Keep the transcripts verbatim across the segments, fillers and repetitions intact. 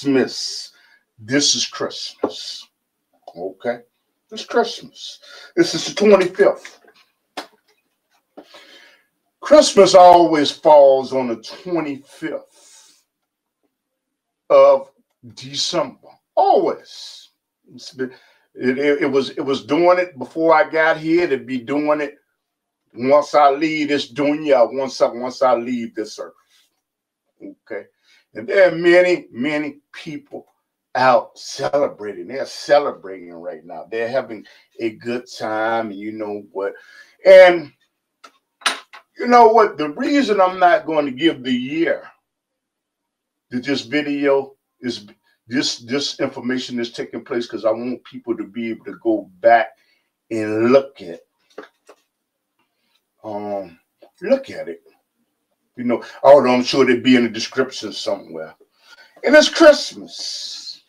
Christmas. This is Christmas. Okay? This is Christmas. This is the twenty-fifth. Christmas always falls on the twenty-fifth of December. Always. It, it, it was it was doing it before I got here. It'd be doing it once I leave this dunya, once I, once I leave this earth. Okay. And there are many, many people out celebrating. They're celebrating right now. They're having a good time. You know what? And you know what? The reason I'm not going to give the year that this video is, this, this information is taking place, because I want people to be able to go back and look at Um, look at it, you know. Although I'm sure they'd be in the description somewhere. And it's Christmas,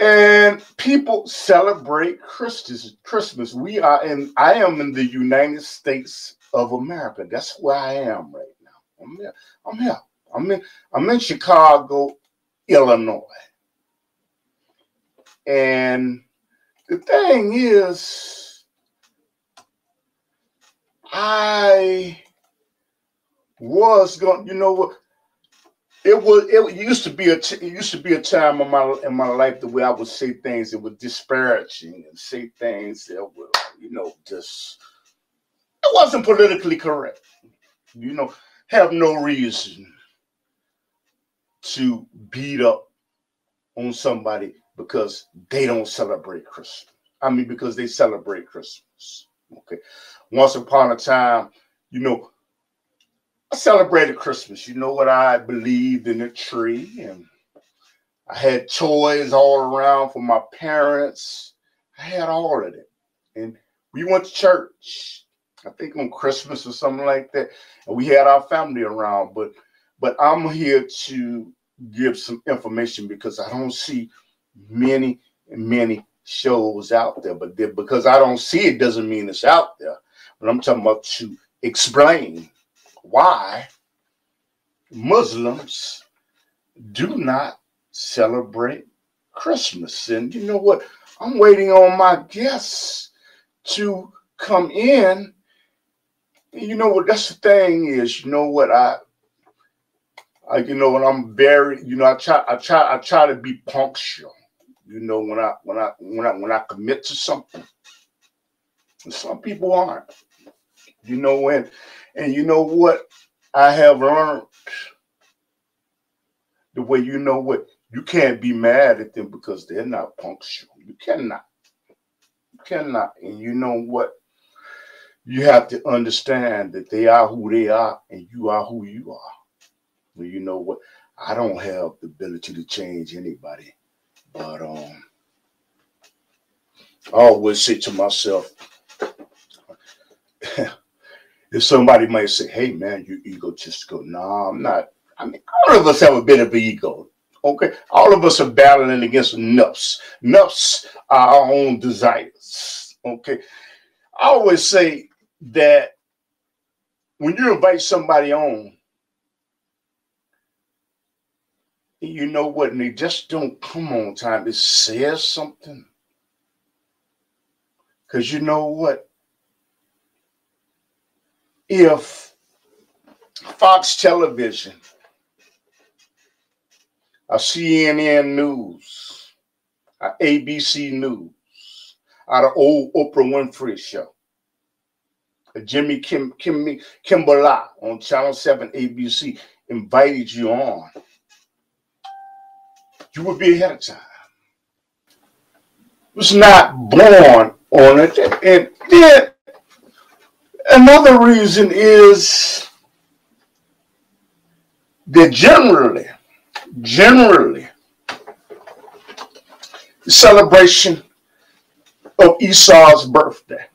and people celebrate Christmas. Christmas. We are in. I am in the United States of America. That's where I am right now. I'm here. I'm here. I'm in. I'm in Chicago, Illinois. And the thing is, I was going, you know what? It was. It used to be a. It used to be a time in my in my life the way I would say things that were disparaging and say things that were, you know, just, it wasn't politically correct. You know, have no reason to beat up on somebody because they don't celebrate Christmas. I mean, because they celebrate Christmas. Okay. Once upon a time, you know, I celebrated Christmas. You know what? I believed in a tree, and I had toys all around for my parents. I had all of it. And we went to church, I think on Christmas or something like that. And we had our family around. But but I'm here to give some information, because I don't see many, many shows out there. But because I don't see it doesn't mean it's out there. But I'm talking about to explain why Muslims do not celebrate Christmas. And you know what? I'm waiting on my guests to come in. And you know what? That's the thing is, you know what? I, I you know, when I'm very, you know, I try, I try, I try to be punctual. You know, when I, when I, when I, when I commit to something. Some people aren't, you know, and, and you know what I have learned, the way, you know what, you can't be mad at them because they're not punctual. You cannot. You cannot. And you know what? You have to understand that they are who they are and you are who you are. Well, you know what? I don't have the ability to change anybody, but um, I always say to myself, if somebody might say, hey, man, you're egotistical. No, I'm not. I mean, all of us have a bit of an ego, okay? All of us are battling against nafs. Nafs are our own desires, okay? I always say that when you invite somebody on, you know what, and they just don't come on time, it says something. Because you know what? If Fox Television or C N N News or A B C News or the old Oprah Winfrey show, Jimmy Kim, Kim, Kimbala on Channel seven A B C invited you on, you would be ahead of time. It was not born on it. And then another reason is that generally, generally, the celebration of Esau's birthday,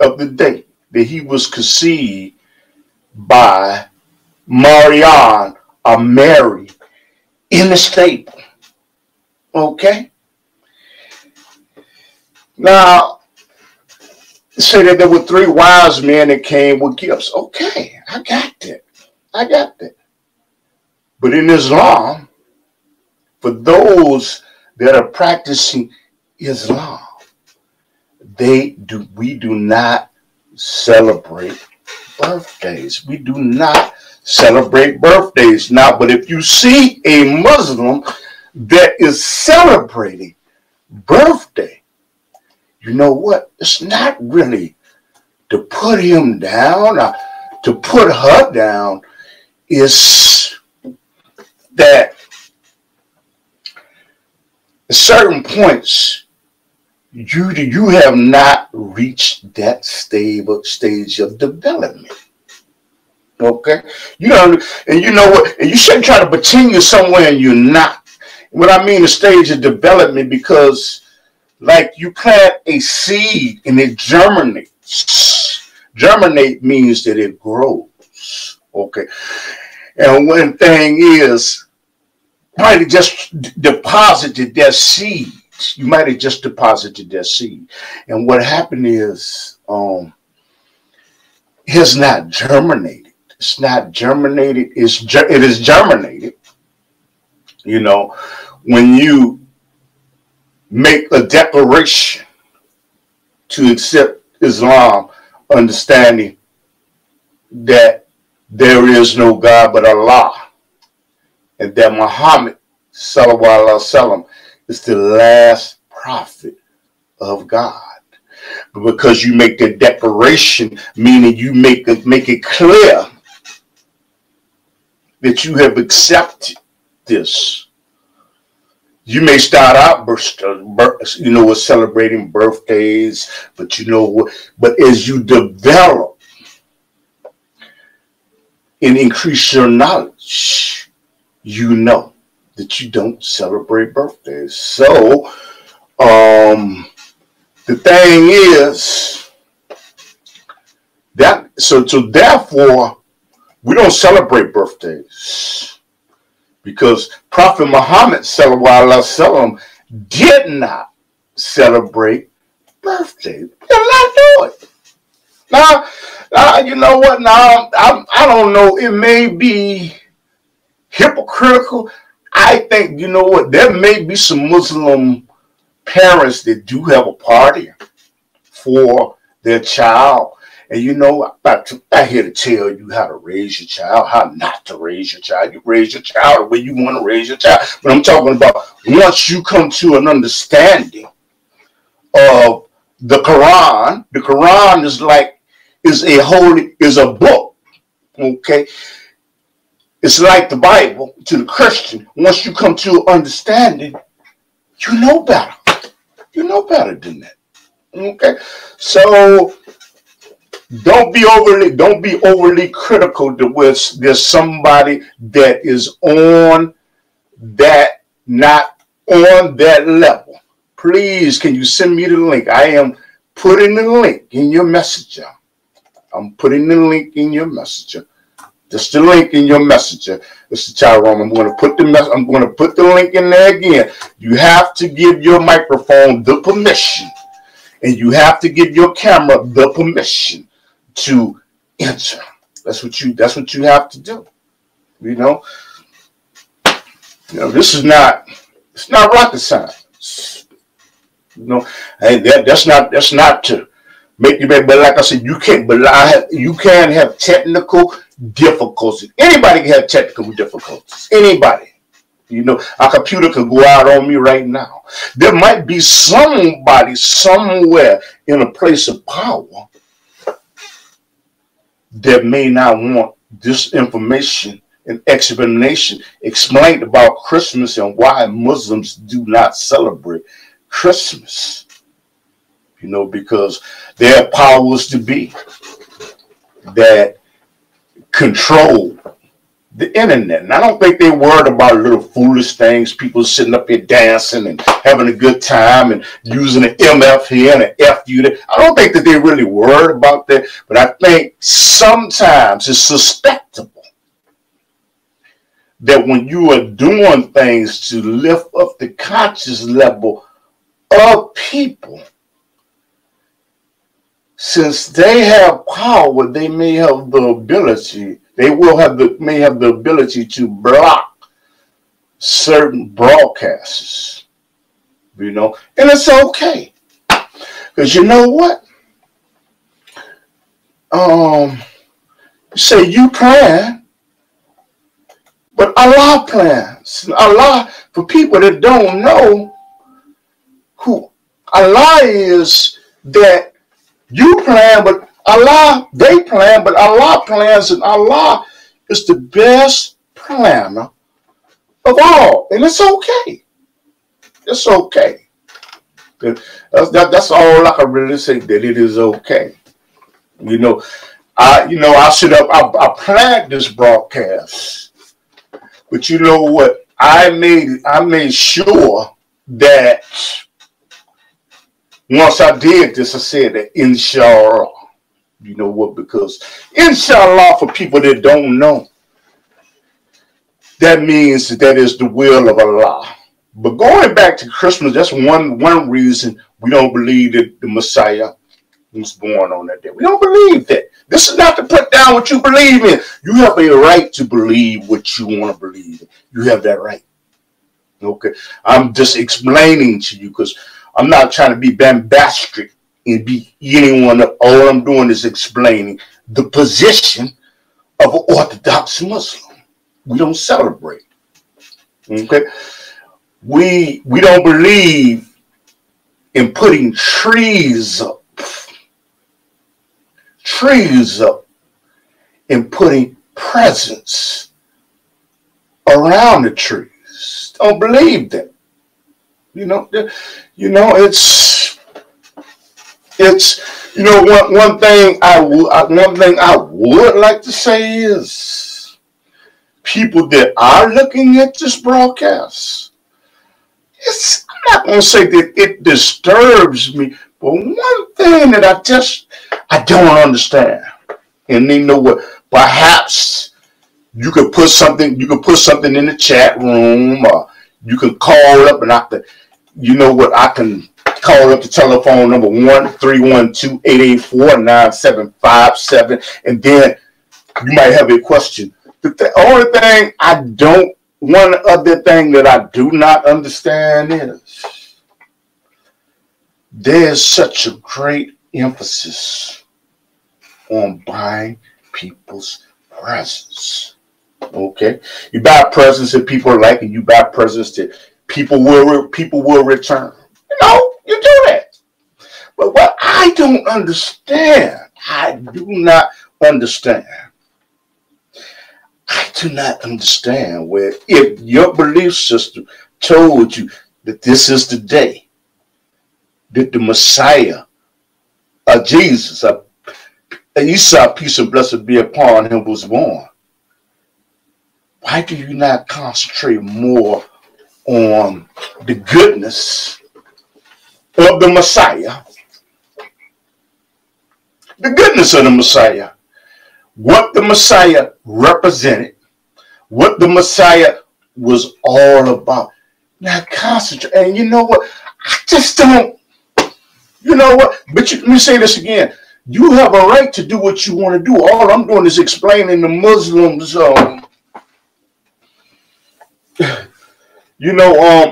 of the day that he was conceived by Maryam or Mary in the stable. Okay? Now, say that there were three wise men that came with gifts. Okay, I got that. I got that. But in Islam, for those that are practicing Islam, they do, we do not celebrate birthdays. We do not celebrate birthdays. Now, but if you see a Muslim that is celebrating birthday, you know what? It's not really to put him down or to put her down. It's that at certain points, you you have not reached that stable stage of development. Okay, you know, and you know what, and you shouldn't try to pretend you're somewhere and you're not. What I mean is stage of development, because like you plant a seed and it germinates. Germinate means that it grows. Okay, and one thing is, you might have just deposited that seed. You might have just deposited that seed, and what happened is, um, it's not germinated. It's not germinated. It's it is germinated. You know, when you make a declaration to accept Islam, understanding that there is no God but Allah, and that Muhammad sallallahu alaihi wasallam is the last prophet of God. But because you make the declaration, meaning you make it, make it clear that you have accepted this. You may start out, you know, with celebrating birthdays, but you know what? But as you develop and increase your knowledge, you know that you don't celebrate birthdays. So, um, the thing is that so so therefore we don't celebrate birthdays, because Prophet Muhammad sallallahu alaihi wasallam did not celebrate birthdays. He did not do it. Now, now you know what? Now I I don't know. It may be hypocritical. I think, you know what, there may be some Muslim parents that do have a party for their child. And, you know, I'm not here to tell you how to raise your child, how not to raise your child. You raise your child the way you want to raise your child. But I'm talking about once you come to an understanding of the Quran, the Quran is like, is a holy, is a book, okay? It's like the Bible to the Christian. Once you come to understanding, you know better. You know better than that. Okay, so don't be overly don't be overly critical to where there's somebody that is on that not on that level. Please, can you send me the link? I am putting the link in your messenger. I'm putting the link in your messenger. Just the link in your messenger, Mister Tyrone. I'm going to put the mess I'm going to put the link in there again. You have to give your microphone the permission, and you have to give your camera the permission to enter. That's what you. That's what you have to do. You know. You know, this is not. It's not rocket science. You know, and that, that's not. That's not to make you. But like I said, you can't. But I, you can have technical difficulties. Anybody can have technical difficulties. Anybody. You know, a computer can go out on me right now. There might be somebody somewhere in a place of power that may not want this information and explanation explained about Christmas and why Muslims do not celebrate Christmas. You know, because there are powers to be that control the internet, and I don't think they're worried about little foolish things. People sitting up here dancing and having a good time and using an M F here and an F U there. I don't think that they're really worried about that, but I think sometimes it's susceptible that when you are doing things to lift up the conscious level of people, since they have power, they may have the ability, they will have the, may have the ability to block certain broadcasts, you know, and it's okay. Because you know what? Um, say you plan, but Allah plans. Allah, for people that don't know who Allah is, that you plan, but Allah, they plan, but Allah plans, and Allah is the best planner of all. And it's okay. It's okay. That's, that, that's all I can really say, that it is okay. You know, I you know I sit up. I, I planned this broadcast, but you know what? I made I made sure that once I did this, I said that Inshallah. You know what? Because Inshallah, for people that don't know, that means that is the will of Allah. But going back to Christmas, that's one one reason we don't believe that the Messiah was born on that day. We don't believe that. This is not to put down what you believe in. You have a right to believe what you want to believe in. You have that right. Okay. I'm just explaining to you because I'm not trying to be bombastic and be anyone up. All I'm doing is explaining the position of an Orthodox Muslim. We don't celebrate. Okay. We we don't believe in putting trees up. Trees up and putting presents around the trees. Don't believe that. You know, you know it's it's you know one one thing I would one thing I would like to say is people that are looking at this broadcast. It's I'm not gonna say that it disturbs me, but one thing that I just I don't understand, and you know what? Perhaps you could put something. You could put something in the chat room, or you can call up, and I can, you know what? I can call up the telephone number one three one two eight eight four nine seven five seven, and then you might have a question. The, the only thing I don't, one other thing that I do not understand is there's such a great emphasis on buying people's presents. Okay, you buy presents that people are liking. You buy presents that people will people will return. You know, you do that. But what I don't understand, I do not understand. I do not understand where if your belief system told you that this is the day that the Messiah, Uh, Jesus, uh, Esau, peace and blessed be upon him, was born. Why do you not concentrate more on the goodness of the Messiah? The goodness of the Messiah. What the Messiah represented. What the Messiah was all about. Now concentrate. And you know what? I just don't. You know what? But you, let me say this again. You have a right to do what you want to do. All I'm doing is explaining the Muslims. Um, you know, um,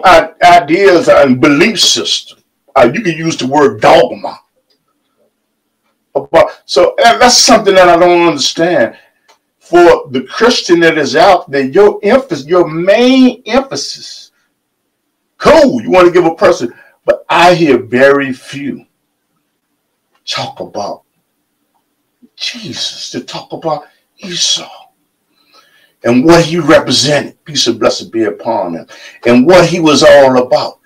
ideas and belief system. Uh, you can use the word dogma. So that's something that I don't understand. For the Christian that is out there, your emphasis, your main emphasis. Cool. You want to give a person. But I hear very few talk about Jesus, to talk about Esau and what he represented, peace and blessed be upon him, and what he was all about.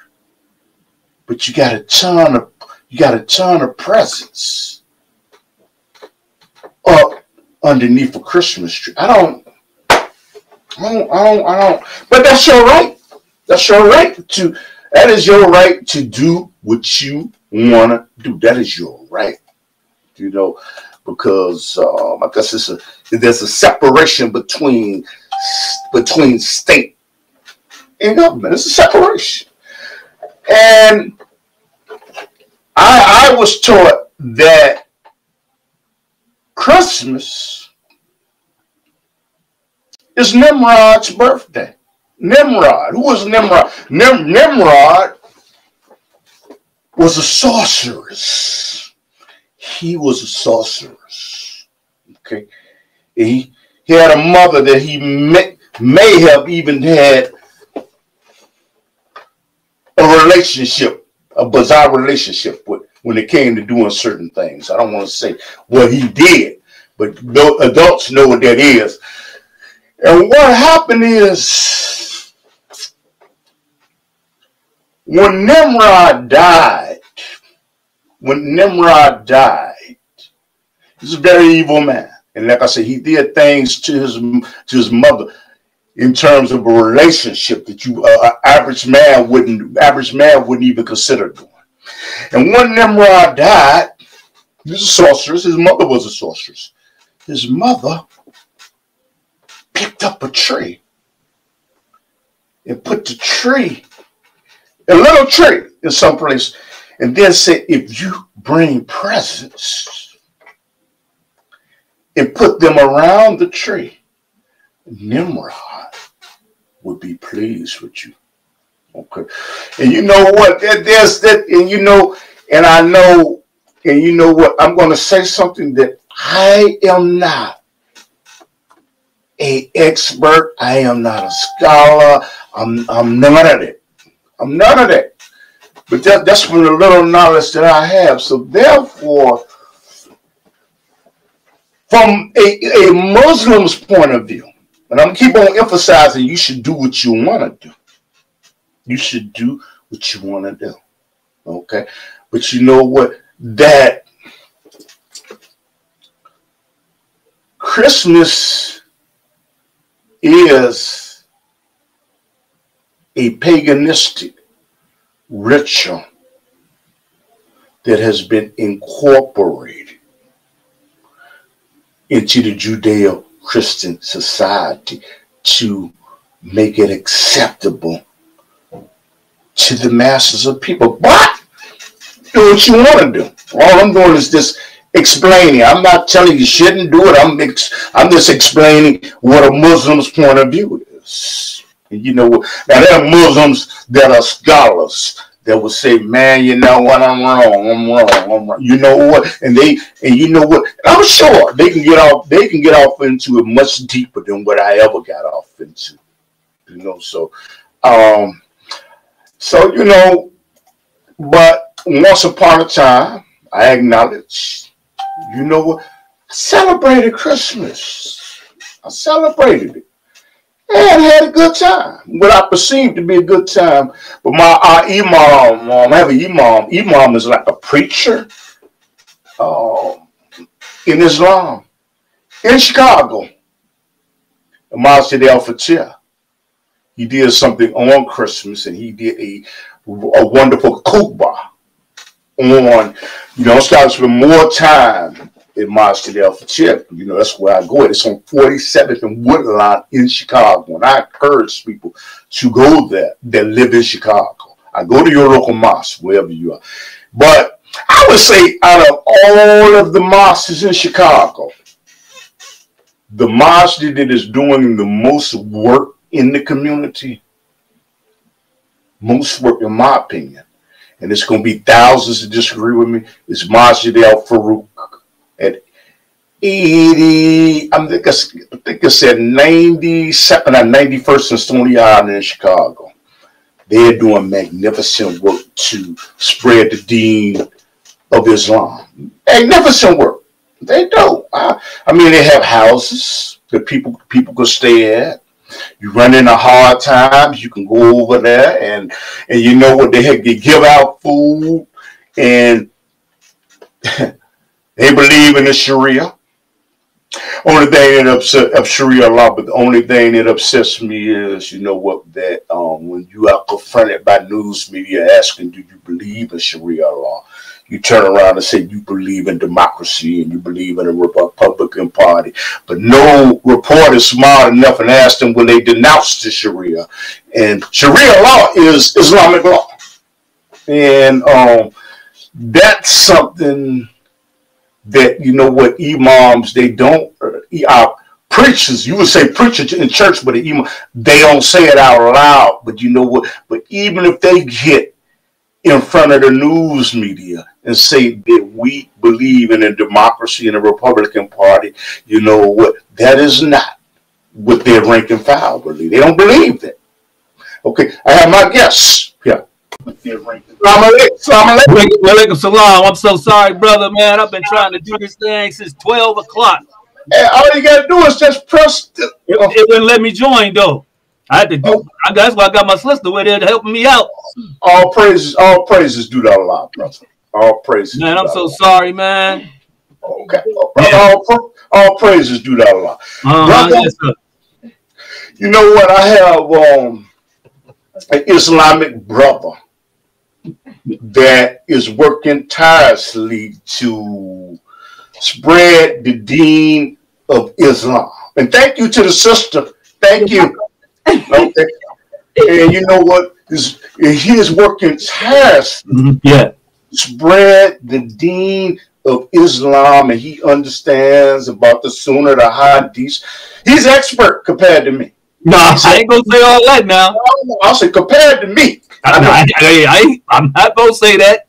But you got a ton of you got a ton of presents up underneath a Christmas tree. I don't, I don't, I don't, I don't. But that's your right. That's your right to. That is your right to do what you want to do. That is your right, you know, because um, I guess it's a, there's a separation between between state and government. It's a separation. And I, I was taught that Christmas is Nimrod's birthday. Nimrod. Who was Nimrod? Nim Nimrod was a sorceress. He was a sorceress. Okay. He, he had a mother that he may, may have even had a relationship, a bizarre relationship with when it came to doing certain things. I don't want to say what he did, but no, adults know what that is. And what happened is, when Nimrod died, when Nimrod died, he's a very evil man. And like I said, he did things to his, to his mother in terms of a relationship that you, uh, average man wouldn't, average man wouldn't even consider doing. And when Nimrod died, he was a sorceress. His mother was a sorceress. His mother picked up a tree and put the tree, a little tree in some place, and then said, if you bring presents and put them around the tree, Nimrod would be pleased with you. Okay. And you know what? There, there's that, and you know, and I know, and you know what? I'm going to say something that I am not an expert. I am not a scholar. I'm, I'm none of that. I'm none of that. But that, that's from the little knowledge that I have. So therefore, from a, a Muslim's point of view, and I'm keep on emphasizing, you should do what you want to do. You should do what you want to do, okay? But you know what? That Christmas is a paganistic ritual that has been incorporated into the Judeo-Christian society to make it acceptable to the masses of people. But do what you want to do. All I'm doing is just explaining. I'm not telling you shouldn't do it. I'm ex I'm just explaining what a Muslim's point of view is. And you know what? Now there are Muslims that are scholars that will say, "Man, you know what? I'm wrong. I'm wrong. I'm wrong." You know what? And they and you know what? And I'm sure they can get off. They can get off into it much deeper than what I ever got off into. You know. So. Um, So, you know, but once upon a time, I acknowledge, you know what? I celebrated Christmas. I celebrated it and had a good time. What I perceived to be a good time. But my uh, imam, um, I have an imam. Imam is like a preacher um, in Islam in Chicago, the Masjid Al-Fatih. He did something on Christmas, and he did a, a wonderful khutbah on, you know, so I spend more time in Masjid Al-Fatih. You know, that's where I go. It's on forty-seventh and Woodlawn in Chicago, and I encourage people to go there that live in Chicago. I go to your local mosque, wherever you are. But I would say out of all of the mosques in Chicago, the mosque that is doing the most work in the community, most work, in my opinion, and it's going to be thousands that disagree with me, is Masjid Al-Farouk at eighty, I think I, I think it's at ninety-second or ninety-first and Stony Island in Chicago. They're doing magnificent work to spread the Deen of Islam. Magnificent work. They do. I, I mean, they have houses that people people could stay at. You run into hard times, you can go over there, and and you know what, they have, they give out food, and they believe in the Sharia. Only thing that upset up Sharia law, but the only thing that upsets me is, you know what, that um, when you are confronted by news media asking, do you believe in Sharia law? You turn around and say you believe in democracy and you believe in a Republican Party. But no reporter is smart enough and asked them when they denounced the Sharia. And Sharia law is Islamic law. And um, that's something that, you know what, imams, they don't, uh, Preachers, you would say preacher in church, but they don't say it out loud. But you know what? But even if they get in front of the news media and say that we believe in a democracy and a Republican Party, you know what? That is not what their rank and file believe. They don't believe that. Okay, I have my guests. Yeah. I'm so sorry, brother, man. I've been trying to do this thing since twelve o'clock. And all you gotta do is just press. The, it, it wouldn't let me join though. I had to do. Oh. I, that's why I got my sister with there helping me out. All praises, all praises, do that a lot, brother. All praises. Man, I'm so sorry, man. Okay, brother, yeah. all, all praises do that a lot. Uh-huh, brother, yes, you know what? I have um, an Islamic brother that is working tirelessly to spread the deen of Islam. And thank you to the sister. Thank you. Okay. And you know what? Is he is working tirelessly mm-hmm. yeah. spread the deen of Islam, and he understands about the Sunnah, the Hadith. He's expert compared to me. No, nah, I ain't gonna say all that now. I'll say compared to me. I, I, I, I, I'm not gonna say that.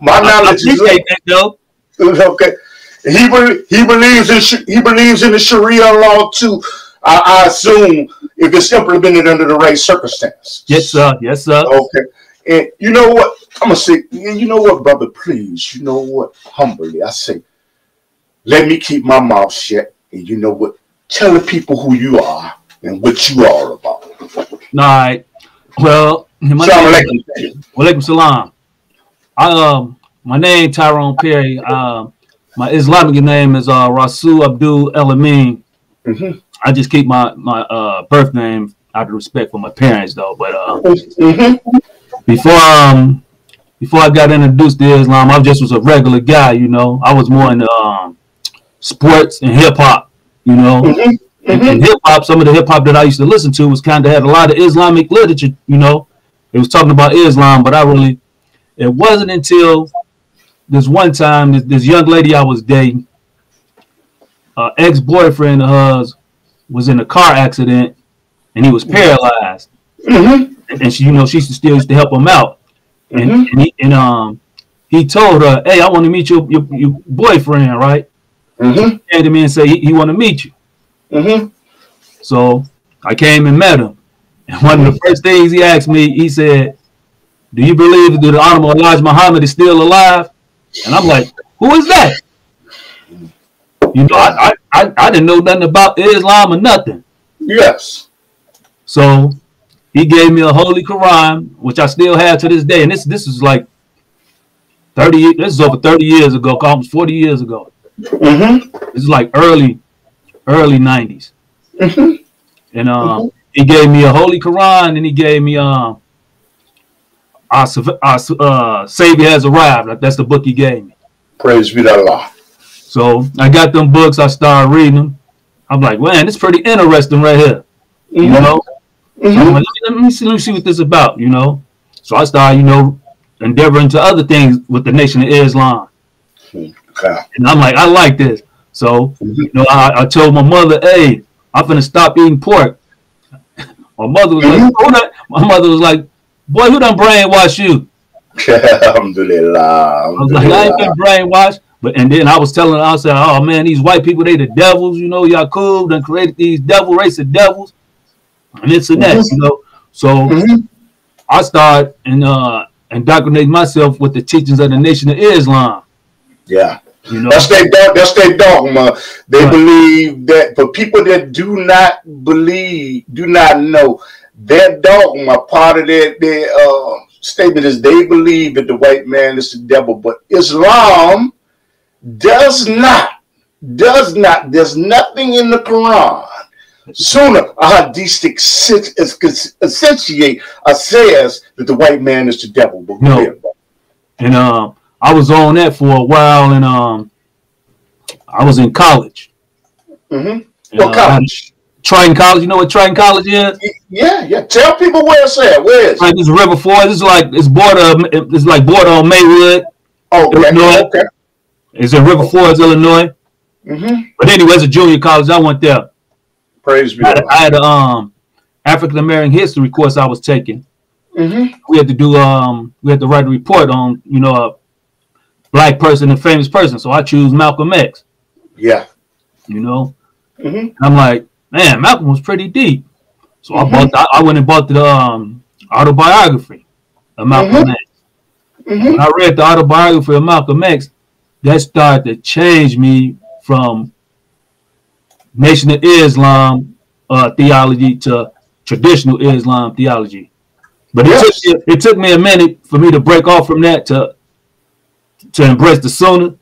My knowledge I, I appreciate is that though. Okay. He be, he believes in he believes in the Sharia law too. I, I assume if it's implemented under the right circumstance. Yes, sir. Yes, sir. Okay. And you know what? I'm gonna say. You know what, brother? Please. You know what? Humbly, I say. Let me keep my mouth shut. And you know what? Tell the people who you are and what you are about. All right. Well, my name, alaikum. Alaikum salam. I, um, my name Tyrone Perry. Um. My Islamic name is uh, Rasul Abdul Elamin. Mm-hmm. I just keep my my uh, birth name out of respect for my parents, though. But uh, mm-hmm. before um before I got introduced to Islam, I just was a regular guy, you know. I was more into um, sports and hip hop, you know. Mm-hmm. Mm-hmm. And, and hip hop, some of the hip hop that I used to listen to was kind of had a lot of Islamic literature, you know. It was talking about Islam, but I really it wasn't until. This one time, this, this young lady I was dating, uh, ex-boyfriend of hers was in a car accident, and he was paralyzed. Mm-hmm. And, and she, you know, she still used to help him out. And, mm-hmm. and, he, and um, he told her, "Hey, I want to meet your, your your boyfriend, right?" Mm-hmm. She came to me and said he, he want to meet you. Mm-hmm. So I came and met him. And one of the first things he asked me, he said, "Do you believe that the Honorable Elijah Muhammad is still alive?" And I'm like, who is that? You know, I, I, I didn't know nothing about Islam or nothing. Yes. So he gave me a Holy Quran, which I still have to this day. And this this is like thirty, this is over thirty years ago, almost forty years ago. Mm-hmm. This is like early, early nineties. Mm-hmm. And um, mm-hmm. he gave me a Holy Quran, and he gave me um. Our, our uh, Savior Has Arrived. That's the book he gave me. Praise be to Allah. So I got them books. I started reading them. I'm like, man, it's pretty interesting right here. Mm-hmm. You know? Mm-hmm. I'm like, let, me, let, me see, let me see what this is about, you know? So I started, you know, endeavoring to other things with the Nation of Islam. Okay. And I'm like, I like this. So, mm-hmm. you know, I, I told my mother, hey, I'm finna stop eating pork. my, mother was mm-hmm. like, oh, no. my mother was like, boy, who done brainwash you? Alhamdulillah. I was like, I ain't been brainwashed. But and then I was telling her, I said, oh man, these white people, they the devils, you know, Yaqub done created these devil race of devils. And it's and that, mm-hmm. you know. So mm-hmm. I started and uh indoctrinating myself with the teachings of the Nation of Islam. Yeah. You know? That's their that's their dogma. They right. believe that for people that do not believe, do not know. Their dogma, part of their, their uh, statement is they believe that the white man is the devil, but Islam does not, does not, there's nothing in the Quran. Sunnah, a hadithic essentiate uh, says that the white man is the devil. But no. And um, I was on that for a while, and um, I was in college. Mm-hmm. And, what college? Uh, Triton College, you know what Triton College is? Yeah, yeah. Tell people where it's at. Where it's like it's River Forest. It's like it's border. It's like border on Maywood, oh, okay. Illinois. Okay. It's in River Forest, Illinois. Mm-hmm. But anyway, it's a junior college. I went there, Praise be. I had, I had a, um African American history course I was taking. Mm-hmm. We had to do um we had to write a report on, you know, a black person and famous person. So I choose Malcolm X. Yeah. You know. Mm-hmm. I'm like, man, Malcolm was pretty deep. So mm-hmm. I bought the, I went and bought the um autobiography of Malcolm mm-hmm. X. Mm-hmm. When I read the autobiography of Malcolm X, that started to change me from Nation of Islam uh, theology to traditional Islam theology. But yes. it, took, it, it took me a minute for me to break off from that to to embrace the Sunnah.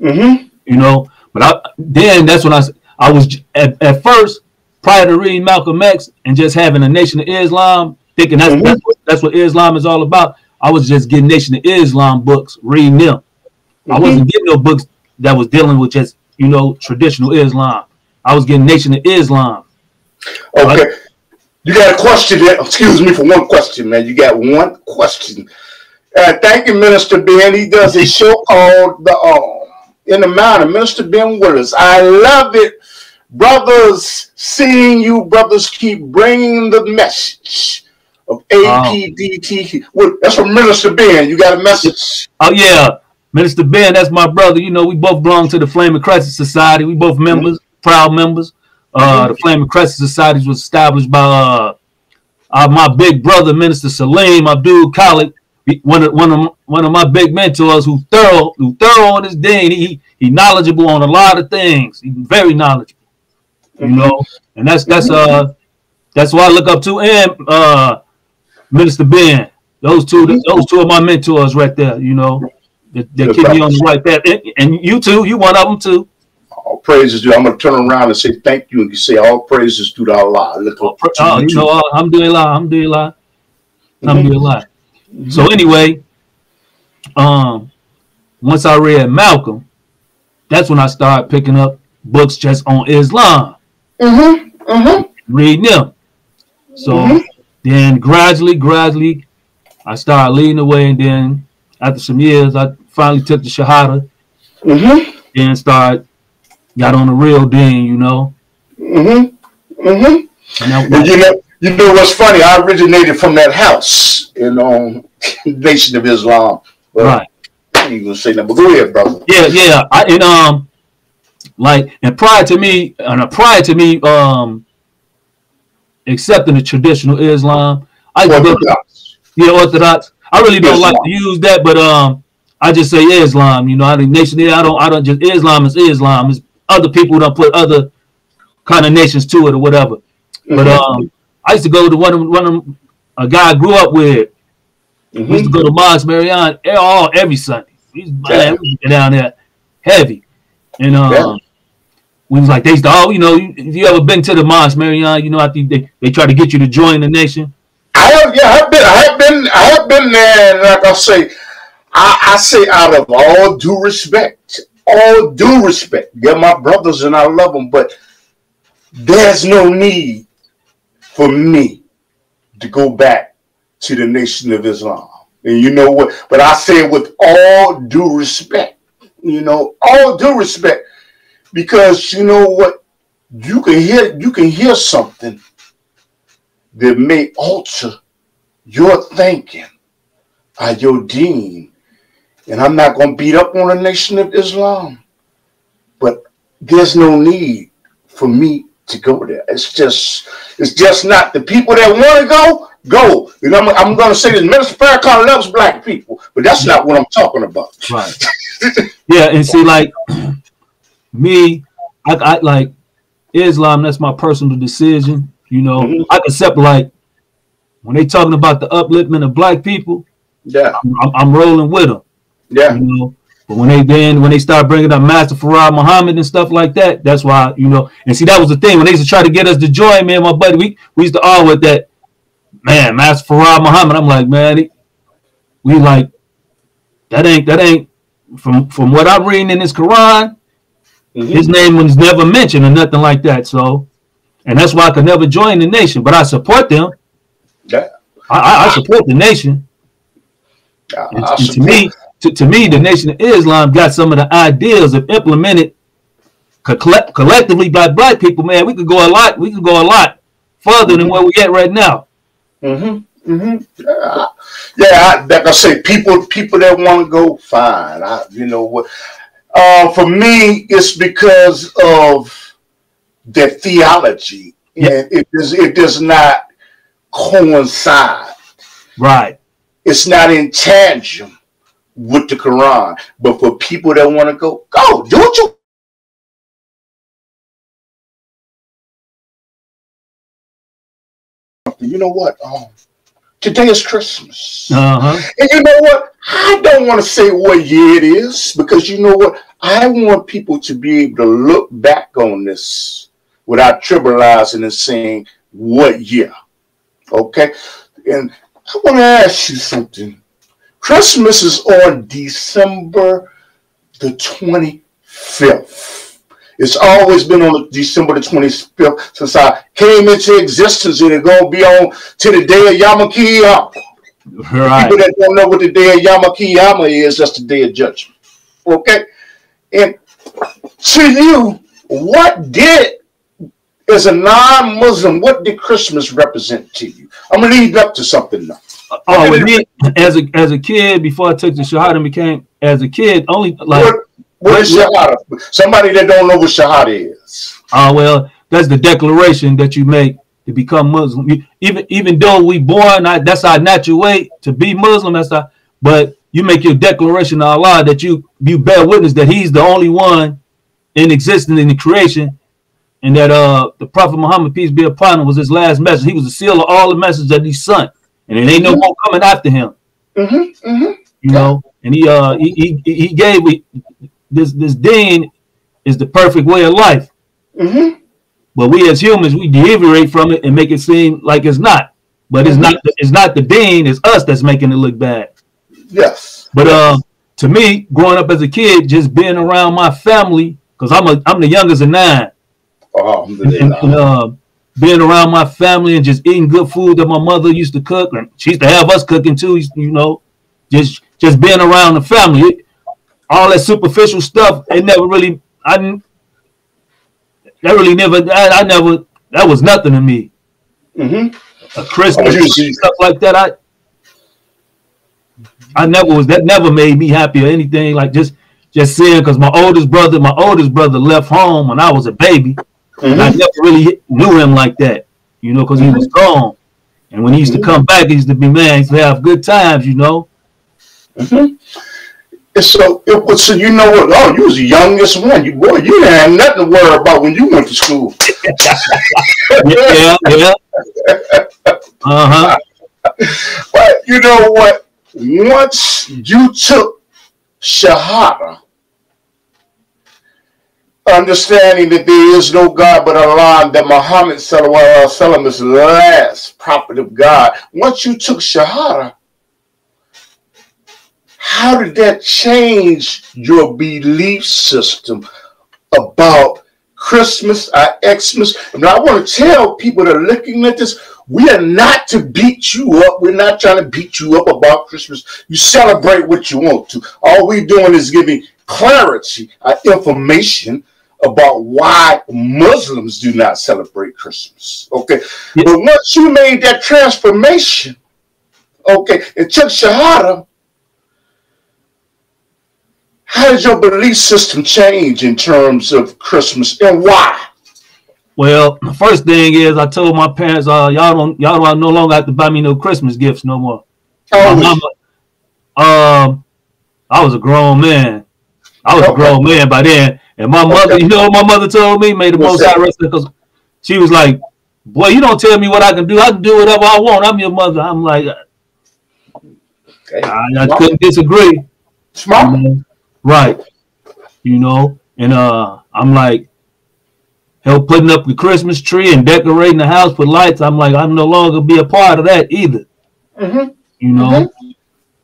Mm-hmm. You know, but I, then that's when I I was at, at first prior to reading Malcolm X and just having a Nation of Islam, thinking that's mm-hmm. that's, what, that's what Islam is all about. I was just getting Nation of Islam books, reading them. Mm-hmm. I wasn't getting no books that was dealing with just, you know, traditional Islam. I was getting Nation of Islam. Okay. Right? You got a question there. Excuse me for one question, man. You got one question. Uh, thank you, Minister Ben. He does a show called the uh, In the Mountain, Minister Ben Willis. I love it. Brothers, seeing you brothers keep bringing the message of A P D T. Um, well, that's from Minister Ben. You got a message? Oh, yeah. Minister Ben, that's my brother. You know, we both belong to the Flame and Crescent Society. We both members, mm-hmm. proud members. Uh, mm-hmm. The Flame and Crescent Society was established by uh, uh, my big brother, Minister Salim Abdul Khalid, one of, one, of, one of my big mentors who thorough, who thorough on his Deen. He, he knowledgeable on a lot of things. He's very knowledgeable, mm-hmm. you know. And that's that's uh that's what I look up to. And uh, Minister Ben, those two, those two of my mentors right there, you know, that, that keep me on the right path. And, and you too, you one of them too. All praises due. I'm gonna turn around and say thank you, and you say all praises due to Allah. Look, oh, oh, you know, I'm doing Allah, I'm doing Allah, I'm doing Allah. So anyway, um, once I read Malcolm, that's when I started picking up books just on Islam. Mm-hmm. Mm-hmm. Reading them. So. Mm-hmm. Then gradually, gradually, I started leading the way, and then after some years, I finally took the Shahada, mm-hmm. and started got on the real Deen, you know. Mm-hmm. Mm-hmm. And that, and you know, you know what's funny? I originated from that house in um, Nation of Islam. Well, right. I ain't gonna say that, but go ahead, brother. Yeah, yeah. I, and um, like, and prior to me, and prior to me, um. accepting the traditional Islam, I Orthodox. Really, yeah, Orthodox. I really don't Islam. like to use that, but um, I just say Islam. You know, I think nation. I don't. I don't just Islam is Islam. It's other people don't put other kind of nations to it or whatever. Mm-hmm. But um, I used to go to one of one of a guy I grew up with. Mm-hmm. We used to go to Mosque Marianne all every Sunday. He's yeah. down there heavy, and um. Yeah. We was like, they used to, oh, you know, if you ever been to the Mosque Marianne, you know, I think they, they try to get you to join the nation. I have, yeah, I've been, I've been, I've been there, and like I say, I, I say out of all due respect, all due respect, they're my brothers and I love them, but there's no need for me to go back to the Nation of Islam. And you know what, but I say with all due respect, you know, all due respect. Because you know what, you can hear you can hear something that may alter your thinking by your Deen. And I'm not going to beat up on the Nation of Islam, but there's no need for me to go there. It's just it's just not the people that want to go go. And I'm I'm going to say this: Minister Farrakhan loves black people, but that's not what I'm talking about. Right? Yeah, and see, like. Me, I, I like Islam. That's my personal decision. You know, mm-hmm. I accept like when they talking about the upliftment of black people. Yeah, I'm, I'm, I'm rolling with them. Yeah, you know. But when they then when they start bringing up Master Farah Muhammad and stuff like that, that's why you know. And see, that was the thing when they used to try to get us to join. Man, my buddy, we we used to all with that. Man, Master Farah Muhammad. I'm like, man, he, we like that ain't that ain't from from what I'm reading in this Quran. Mm-hmm. His name was never mentioned or nothing like that. So, and that's why I could never join the nation. But I support them. Yeah. I, I support the nation. I, and, I and support. To me, to, to me, the Nation of Islam got some of the ideas if implemented collect, collectively black black people, man, we could go a lot. We could go a lot further mm-hmm. than where we're at right now. Mm-hmm. Mm-hmm. Yeah, yeah I, like I say, people people that want to go, fine. I, you know what? Uh, for me, it's because of their theology, yeah. and it does it does not coincide. Right. It's not in tandem with the Quran. But for people that want to go, go, do what you. You know what? Um, today is Christmas, uh-huh. and you know what? I don't want to say what year it is, because you know what? I want people to be able to look back on this without trivializing and saying what year. Okay, and I want to ask you something. Christmas is on December the twenty-fifth. It's always been on December the twenty-fifth since I came into existence, and it's gonna be on to the day of Yawm al-Qiyamah. Right. People that don't know what the day of Yawm al-Qiyamah is, that's the day of judgment. Okay, and to you, what did as a non-Muslim, what did Christmas represent to you? I'm gonna lead up to something now. Oh, it did, as a as a kid, before I took the Shahada, became as a kid only like what, what is Shahada? Somebody that don't know what Shahada is. Oh uh, well, that's the declaration that you make to become Muslim. You, even even though we born, I, that's our natural way to be Muslim. That's our, but you make your declaration to Allah that you you bear witness that He's the only one in existence in the creation. And that uh, the Prophet Muhammad, peace be upon him, was his last message. He was the seal of all the messages that he sent, and it ain't no more coming after him. Mm-hmm, mm-hmm. You know, and he uh he he, he gave it, this this Deen is the perfect way of life. Mm-hmm. But we as humans, we deviate from it and make it seem like it's not. But it's mm-hmm. not. It's not the Deen. It's us that's making it look bad. Yes. But uh, to me, growing up as a kid, just being around my family, because I'm a I'm the youngest of nine. Oh, and, uh, being around my family and just eating good food that my mother used to cook, and she used to have us cooking too. You know, just just being around the family, it, all that superficial stuff. It never really, I didn't. That really never. I, I never. That was nothing to me. Mm-hmm. A Christmas oh, stuff like that. I. I never was. That never made me happy or anything. Like just just seeing, because my oldest brother, my oldest brother left home when I was a baby. Mm-hmm. And I never really knew him like that, you know, because mm-hmm. he was gone. And when he used mm-hmm. to come back, he used to be man, he used to have good times, you know. Mm-hmm. And so it was, so you know what? Oh, you was the youngest one. You boy, you didn't have nothing to worry about when you went to school. yeah, yeah. Uh-huh. But you know what? Once you took Shahada, understanding that there is no God but Allah, that Muhammad sallallahu alaihi wasallam is the last prophet of God. Once you took Shahada, how did that change your belief system about Christmas or Xmas? And I want to tell people that are looking at this, we are not to beat you up. We're not trying to beat you up about Christmas. You celebrate what you want to. All we're doing is giving clarity or information about why Muslims do not celebrate Christmas. Okay, yeah. But once you made that transformation, okay, and took Shahada, how did your belief system change in terms of Christmas, and why? Well, the first thing is I told my parents, uh, y'all don't, y'all don't no longer have to buy me no Christmas gifts no more. Oh, my mama, um, I was a grown man. I was okay. a grown man by then, and my mother, okay. you know what my mother told me? Made the What's most that? Interesting, because she was like, boy, you don't tell me what I can do. I can do whatever I want. I'm your mother. I'm like, okay. I, I couldn't disagree. Smart. I mean, right. You know, and uh, I'm like, hell, putting up the Christmas tree and decorating the house with lights. I'm like, I'm no longer be a part of that either. Mm-hmm. You know?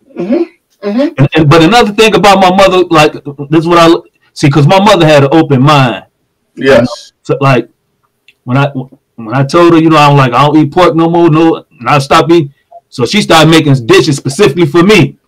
Mm-hmm. Mm-hmm. Mm-hmm. And, and, but another thing about my mother, like, this is what I see, because my mother had an open mind. Yes. You know? So, like, when I when I told her, you know, I'm like, I don't eat pork no more, no, and I stopped eating. So she started making dishes specifically for me.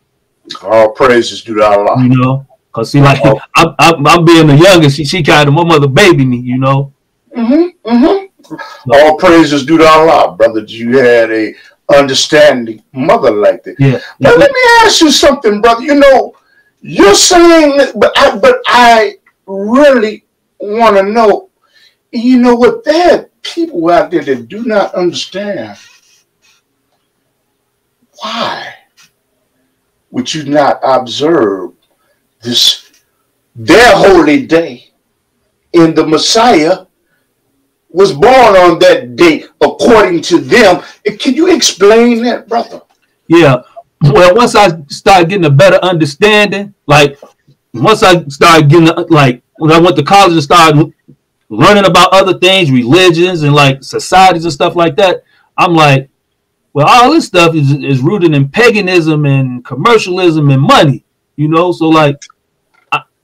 All praises to Allah. You know, Cause see, like oh. I'm, I'm, I'm being the youngest. She, she kind of my mother baby me, you know. Mm-hmm. Mm-hmm. So, all praises due to Allah, brother. You had a understanding mother like that. Yeah. But yeah. Let me ask you something, brother. You know, you're saying, but I, but I really want to know. You know what? There are people out there that do not understand why would you not observe this, their holy day, and the Messiah was born on that day, according to them. Can you explain that, brother? Yeah. Well, once I started getting a better understanding, like once I started getting, like when I went to college and started learning about other things, religions and like societies and stuff like that, I'm like, well, all this stuff is, is rooted in paganism and commercialism and money, you know? So like,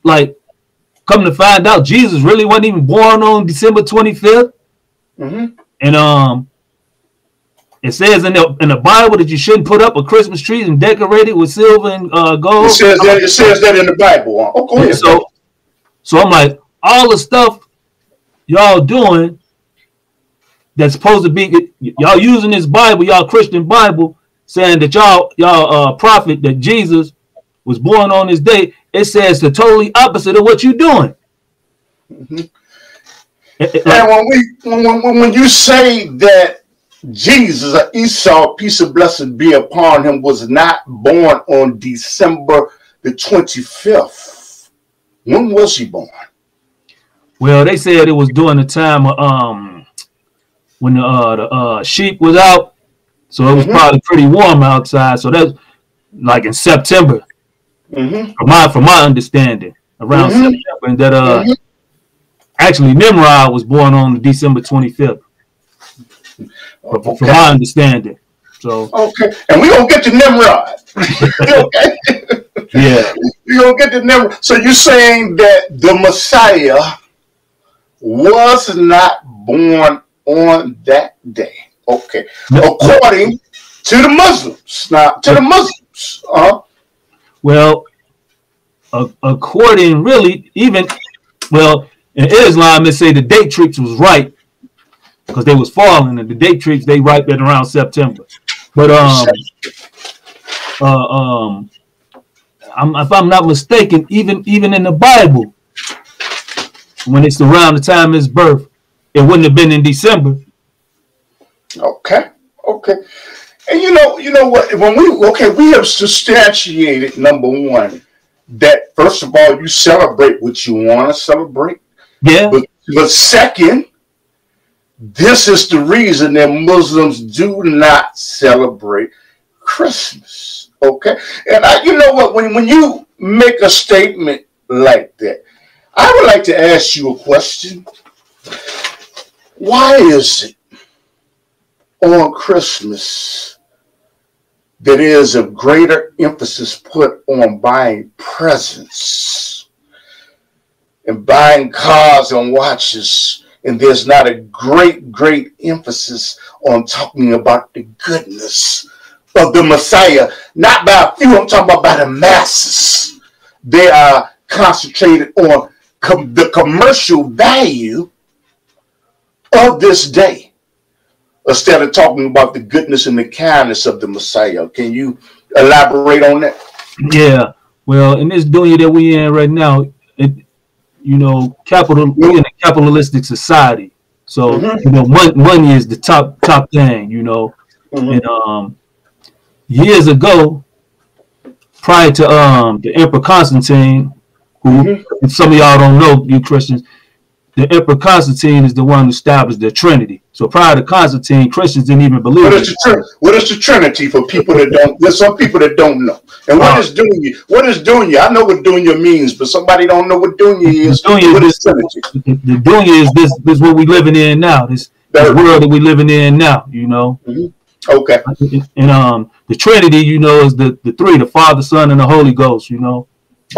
like come to find out Jesus really wasn't even born on December twenty-fifth. Mm-hmm. And um it says in the in the Bible that you shouldn't put up a Christmas tree and decorate it with silver and uh gold. It says that, it says that in the Bible. Oh, go ahead. So so I'm like, all the stuff y'all doing that's supposed to be, y'all using this Bible, y'all Christian Bible, saying that y'all y'all uh prophet that Jesus was born on this day. It says the totally opposite of what you're doing. Mm-hmm. it, it, like, and when we when, when, when you say that Jesus, or Esau, peace and blessing be upon him, was not born on December the twenty-fifth, when was he born? Well, they said it was during the time of, um when the, uh, the uh, sheep was out, so it was mm-hmm. probably pretty warm outside. So that's like in September. Mm-hmm. From my from my understanding, around mm-hmm. September, and that uh, mm-hmm. actually Nimrod was born on December twenty-fifth. Okay. From my understanding, so okay, and we gonna get to Nimrod. Okay, yeah, we gonna get to Nimrod. So you're saying that the Messiah was not born on that day? Okay, no. According to the Muslims, now to the Muslims, uh-huh. Well, uh, according really, even, well, in Islam, they say the date trips was right because they was falling, and the date trips, they right at around September. But um, uh, um, I'm, if I'm not mistaken, even even in the Bible, when it's around the time of his birth, it wouldn't have been in December. Okay, okay. And you know, you know what? When we okay, we have substantiated number one that first of all, you celebrate what you want to celebrate. Yeah. But, but second, this is the reason that Muslims do not celebrate Christmas. Okay. And I, you know what? When when you make a statement like that, I would like to ask you a question. Why is it on Christmas there is a greater emphasis put on buying presents and buying cars and watches, and there's not a great, great emphasis on talking about the goodness of the Messiah? Not by a few, I'm talking about by the masses. They are concentrated on com- the commercial value of this day, instead of talking about the goodness and the kindness of the Messiah. Can you elaborate on that? Yeah. Well, in this dunya that we in right now, it, you know, capital we're in a capitalistic society. So mm-hmm. you know, money, money is the top top thing. You know, mm-hmm. and um, years ago, prior to um the Emperor Constantine, who mm-hmm. if some of y'all don't know, you Christians, the Emperor Constantine is the one who established the Trinity. So prior to Constantine, Christians didn't even believe what is it. What is the Trinity for people that don't? There's some people that don't know. And what uh, is Dunya? What is Dunya? I know what Dunya means, but somebody don't know what Dunya is. Dunya, what is Trinity? The, the Dunya is this. This is what we living in now. This, this world that we living in now. You know. Mm-hmm. Okay. And um, the Trinity, you know, is the the three: the Father, Son, and the Holy Ghost. You know.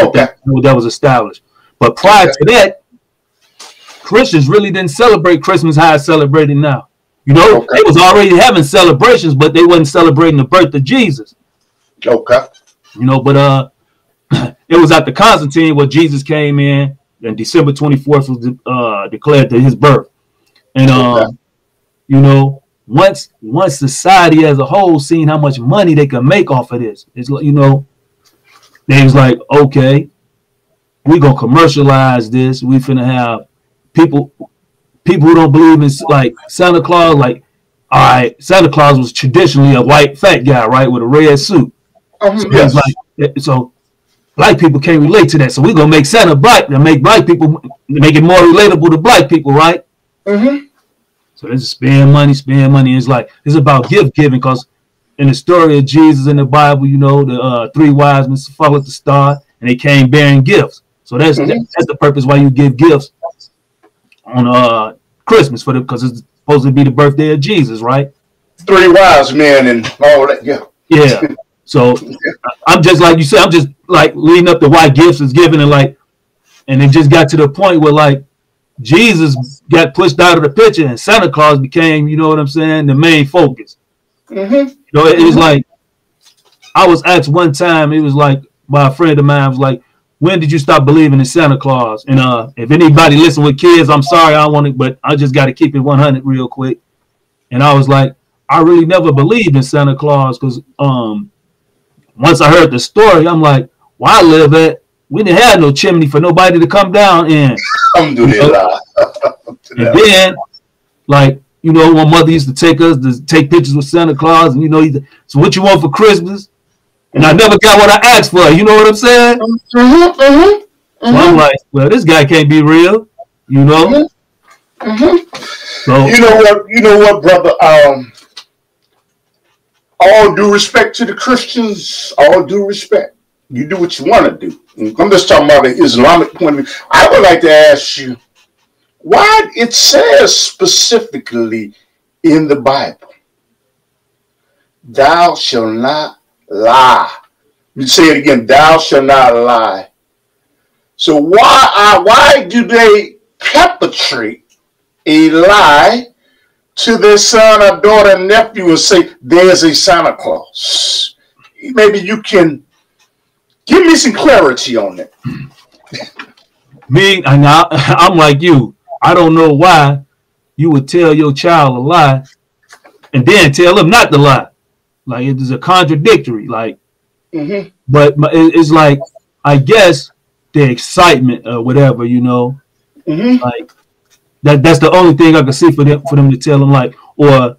Okay. That, that was established. But prior okay. to that, Christians really didn't celebrate Christmas how it's celebrated now. You know, okay. they was already having celebrations, but they wasn't celebrating the birth of Jesus. Okay. You know, but uh, It was at the Constantine where Jesus came in, and December twenty-fourth was uh, declared to his birth. And, um, okay. you know, once once society as a whole seen how much money they can make off of this, it's like, you know, they was like, okay, we're going to commercialize this. We finna have people, people who don't believe in, like, Santa Claus, like, all right, Santa Claus was traditionally a white fat guy, right, with a red suit. Oh, so, yes. like, so black people can't relate to that. So we're going to make Santa black and make black people, make it more relatable to black people, right? Mm-hmm. So they just spend money, spend money. It's like, it's about gift giving, because in the story of Jesus in the Bible, you know, the uh, three wise men followed the star, and they came bearing gifts. So that's mm-hmm. that, that's the purpose why you give gifts on uh, Christmas, for the because it's supposed to be the birthday of Jesus, right? Three wise men and all that, yeah. Yeah. So yeah. I'm just like you said, I'm just like leading up to why gifts is given, and like, and it just got to the point where like, Jesus got pushed out of the picture and Santa Claus became, you know what I'm saying, the main focus. Mm-hmm. You know, it, it was like, I was asked one time, it was like, by a friend of mine, was like, when did you stop believing in Santa Claus? And uh, if anybody listen with kids, I'm sorry, I want to, but I just got to keep it one hundred real quick. And I was like, I really never believed in Santa Claus, because um, once I heard the story, I'm like, where I live at, we didn't have no chimney for nobody to come down in. Alhamdulillah. And then, like, you know, my mother used to take us to take pictures with Santa Claus, and you know, either, so what you want for Christmas? And I never got what I asked for. You know what I'm saying? Mm-hmm, mm-hmm, mm-hmm. So I'm like, well, this guy can't be real, you know. Mm-hmm. So you know what, you know what, brother. Um, all due respect to the Christians. All due respect. You do what you want to do. I'm just talking about the Islamic point of view. I would like to ask you, why it says specifically in the Bible, thou shalt not lie. You say it again, thou shalt not lie. So why, why do they perpetrate a lie to their son or daughter and nephew and say, there's a Santa Claus? Maybe you can give me some clarity on that. Me, and I, I'm like you. I don't know why you would tell your child a lie and then tell him not to lie. Like, it is a contradictory. Like, mm-hmm. But it's like, I guess the excitement or whatever, you know. Mm-hmm. Like that. That's the only thing I can see for them for them to tell him, like, or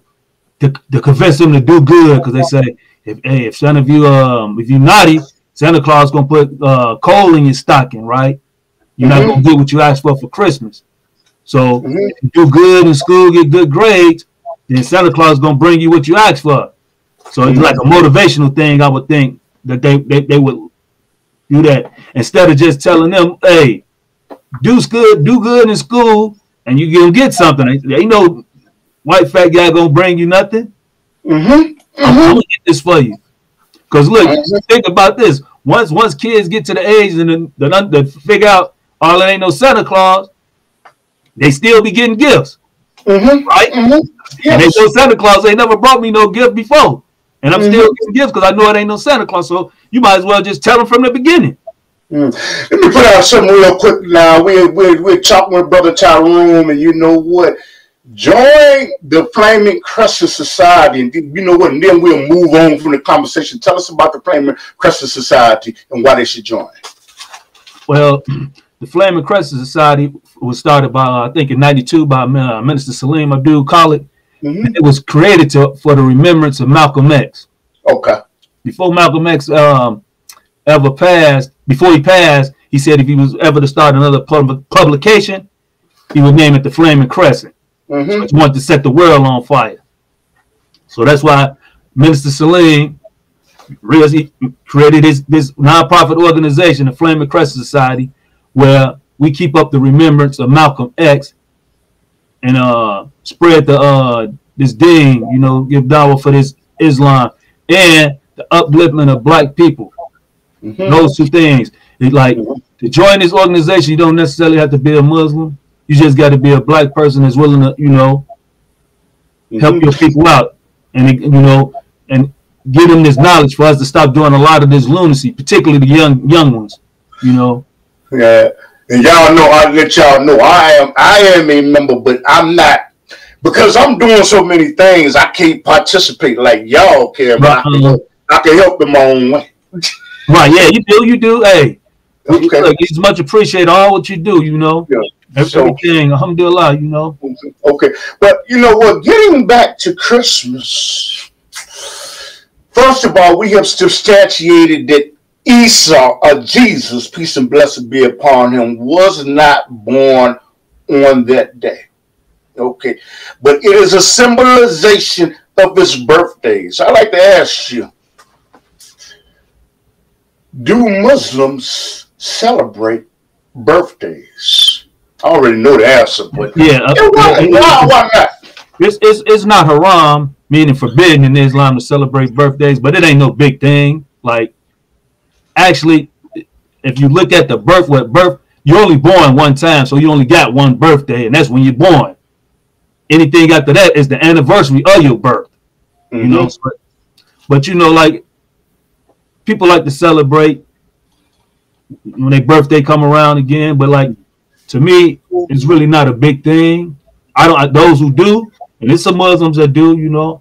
to, to convince them to do good, because they say, if hey, if some of you um if you're naughty, Santa Claus gonna put uh, coal in your stocking, right? You're mm-hmm. not gonna get what you asked for for Christmas. So mm-hmm. if you do good in school, get good grades, then Santa Claus gonna bring you what you asked for. So mm-hmm. it's like a motivational thing. I would think that they, they they would do that instead of just telling them, "Hey, do good, do good in school, and you gonna get something." They know white fat guy gonna bring you nothing. Mm-hmm. Mm-hmm. I'm gonna get this for you. Because look, think about this. Once once kids get to the age and they figure out, oh, there ain't no Santa Claus, they still be getting gifts. Mm-hmm. Right? Mm-hmm. Yes. And they know Santa Claus ain't never brought me no gift before. And I'm mm-hmm. still getting gifts because I know it ain't no Santa Claus. So you might as well just tell them from the beginning. Mm. Let me put out something real quick now. We're, we're, we're talking with Brother Tyrone, and you know what? Join the Flame and Crescent Society, and you know what, and then we'll move on from the conversation. Tell us about the Flame and Crescent Society and why they should join. Well, the Flame and Crescent Society was started by, uh, I think, in ninety-two by uh, Minister Salim Abdul Khalid. Mm-hmm. And it was created to, for the remembrance of Malcolm X. Okay. Before Malcolm X um, ever passed, before he passed, he said if he was ever to start another pub publication, he would name it the Flame and Crescent. Mm-hmm. So I just wanted to set the world on fire. So that's why Minister Salim really created his, this nonprofit organization, the Flame and Crescent Society, where we keep up the remembrance of Malcolm X and uh, spread the uh, this Deen, you know, give Dawah for this Islam and the upliftment of black people. Mm-hmm. Those two things. It, like, to join this organization, you don't necessarily have to be a Muslim. You just got to be a black person that's willing to, you know, help mm-hmm. your people out. And, you know, and getting this knowledge for us to stop doing a lot of this lunacy, particularly the young young ones, you know. Yeah, and y'all know, I let y'all know, I am I am a member, but I'm not, because I'm doing so many things I can't participate like y'all can. But I can, I can help them my own way. Right? Yeah, you do, you do. Hey, okay. Look, it's much appreciated, all what you do, you know. Yeah. Everything, so, alhamdulillah, you know. Okay, but you know what? Getting back to Christmas, first of all, we have substantiated that Esau, or Jesus, peace and blessing be upon him, was not born on that day. Okay, but it is a symbolization of his birthdays. I like to ask you, do Muslims celebrate birthdays? I already know the answer, but yeah, uh, yeah, why, it, why, why not? It's, it's, it's not haram, meaning forbidden in Islam to celebrate birthdays, but it ain't no big thing. Like, actually, if you look at the birth, what birth, you're only born one time, so you only got one birthday, and that's when you're born. Anything after that is the anniversary of your birth, mm-hmm. you know. But, but you know, like, people like to celebrate when their birthday come around again, but like, to me, it's really not a big thing. I don't. I, those who do, and it's some Muslims that do, you know.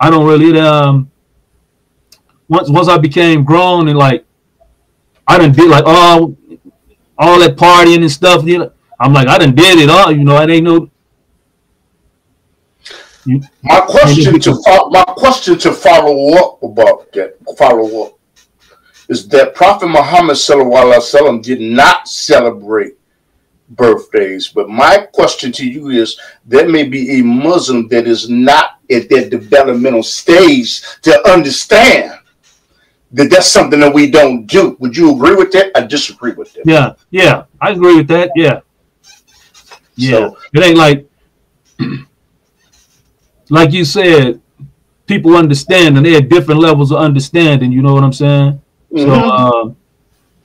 I don't really. Um. Once once I became grown and like, I didn't be like oh, all that partying and stuff. You know, I'm like I done did it all. You know, it ain't no. You, my question to follow, my question to follow up about that follow up is that Prophet Muhammad sallallahu alaihi wasallam did not celebrate birthdays. But my question to you is, there may be a Muslim that is not at that developmental stage to understand that that's something that we don't do. Would you agree with that? I disagree with that. Yeah, yeah, I agree with that. Yeah, yeah. So, it ain't like, like you said, people understand and they have different levels of understanding. You know what I'm saying? So um,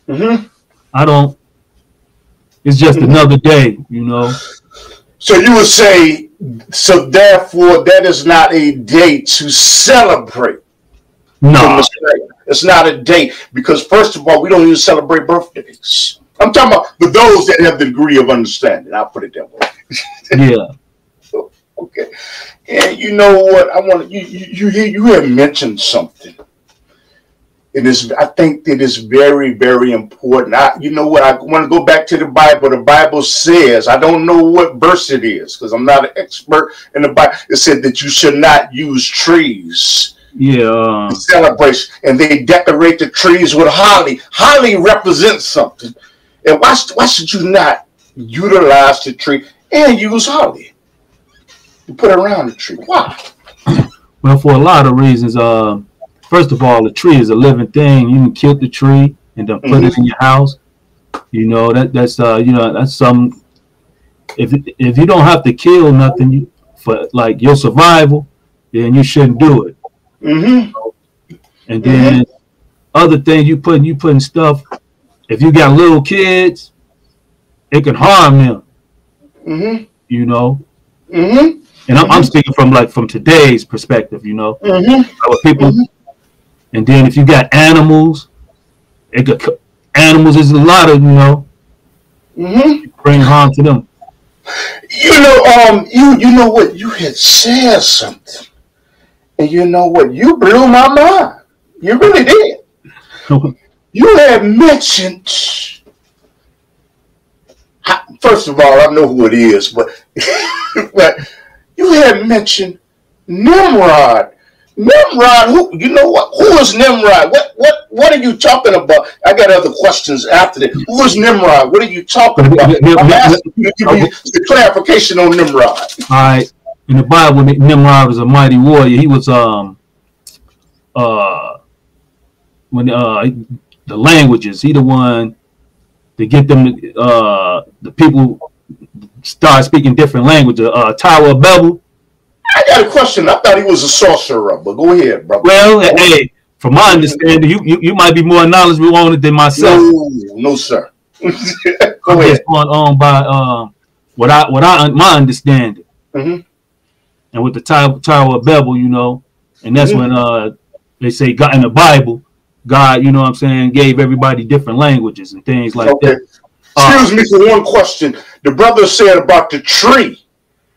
mm-hmm. I don't. It's just mm-hmm. another day, you know. So you would say, so therefore, that is not a day to celebrate. No, it's not a day because first of all, we don't even celebrate birthdays. I'm talking about for those that have the degree of understanding. I'll put it that way. Yeah. Okay. And you know what? I want you. You you, you have mentioned something. It is, I think it is very, very important. I, you know what? I want to go back to the Bible. The Bible says, I don't know what verse it is because I'm not an expert in the Bible. It said that you should not use trees. Yeah. In celebration. And they decorate the trees with holly. Holly represents something. And why, why should you not utilize the tree and use holly? You put it around the tree. Why? Well, for a lot of reasons. Uh... First of all, the tree is a living thing. You can kill the tree and then put mm-hmm. it in your house. You know that that's uh you know that's some. If if you don't have to kill nothing you, for like your survival, then you shouldn't do it. Mm-hmm. And then mm-hmm. other things you putting you putting stuff. If you got little kids, it can harm them. Mm-hmm. You know. Mm-hmm. And I'm, I'm speaking from like from today's perspective. You know, mm-hmm. Our people. Mm-hmm. And then if you got animals, it could, animals is a lot of, you know, mm-hmm. bring harm to them. You know, um, you you know what? You had said something. And you know what? You blew my mind. You really did. You had mentioned, first of all, I know who it is, but, but you had mentioned Nimrod. Nimrod, who you know what? Who is Nimrod? What what what are you talking about? I got other questions after that. Who is Nimrod? What are you talking about? I'm asking you to give me the clarification on Nimrod. All right. In the Bible, Nimrod was a mighty warrior. He was um uh when uh the languages. He the one to get them to, uh the people start speaking different languages. Uh, Tower of Babel. I got a question. I thought he was a sorcerer, but go ahead, brother. Well, hey, from my understanding, you you, you might be more knowledgeable on it than myself. No, no sir. Go ahead. I'm just going on by um, what I what I my understanding, mm-hmm. and with the Tower of Babel, you know, And that's mm-hmm. when uh they say got in the Bible, God, you know what I'm saying, gave everybody different languages and things like okay. that. Excuse uh, me for one question. The brother said about the tree.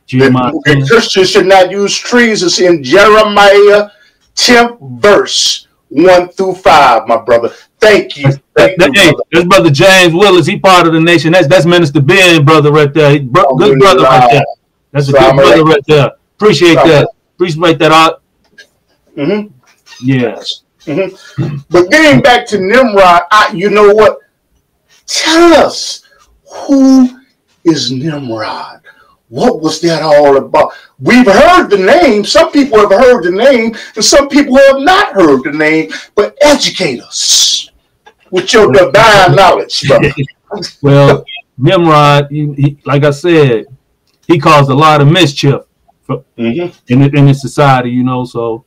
Jeremiah, that Christians should not use trees. It's in Jeremiah tenth verse one through five, my brother. Thank you. Thank that, you hey, brother. That's brother James Willis. He part of the nation. That's that's Minister Ben, brother, right there. He, bro, oh, good brother right there. That's a so good I'm brother right, right there. Appreciate so that. Appreciate that art. Mm-hmm. Yes. Mm-hmm. But getting back to Nimrod, I, you know what? Tell us, who is Nimrod? What was that all about? We've heard the name. Some people have heard the name, and some people have not heard the name. But educate us with your divine knowledge, brother. Well, Nimrod, he, he, like I said, he caused a lot of mischief for, mm-hmm. in the, in his society, you know. So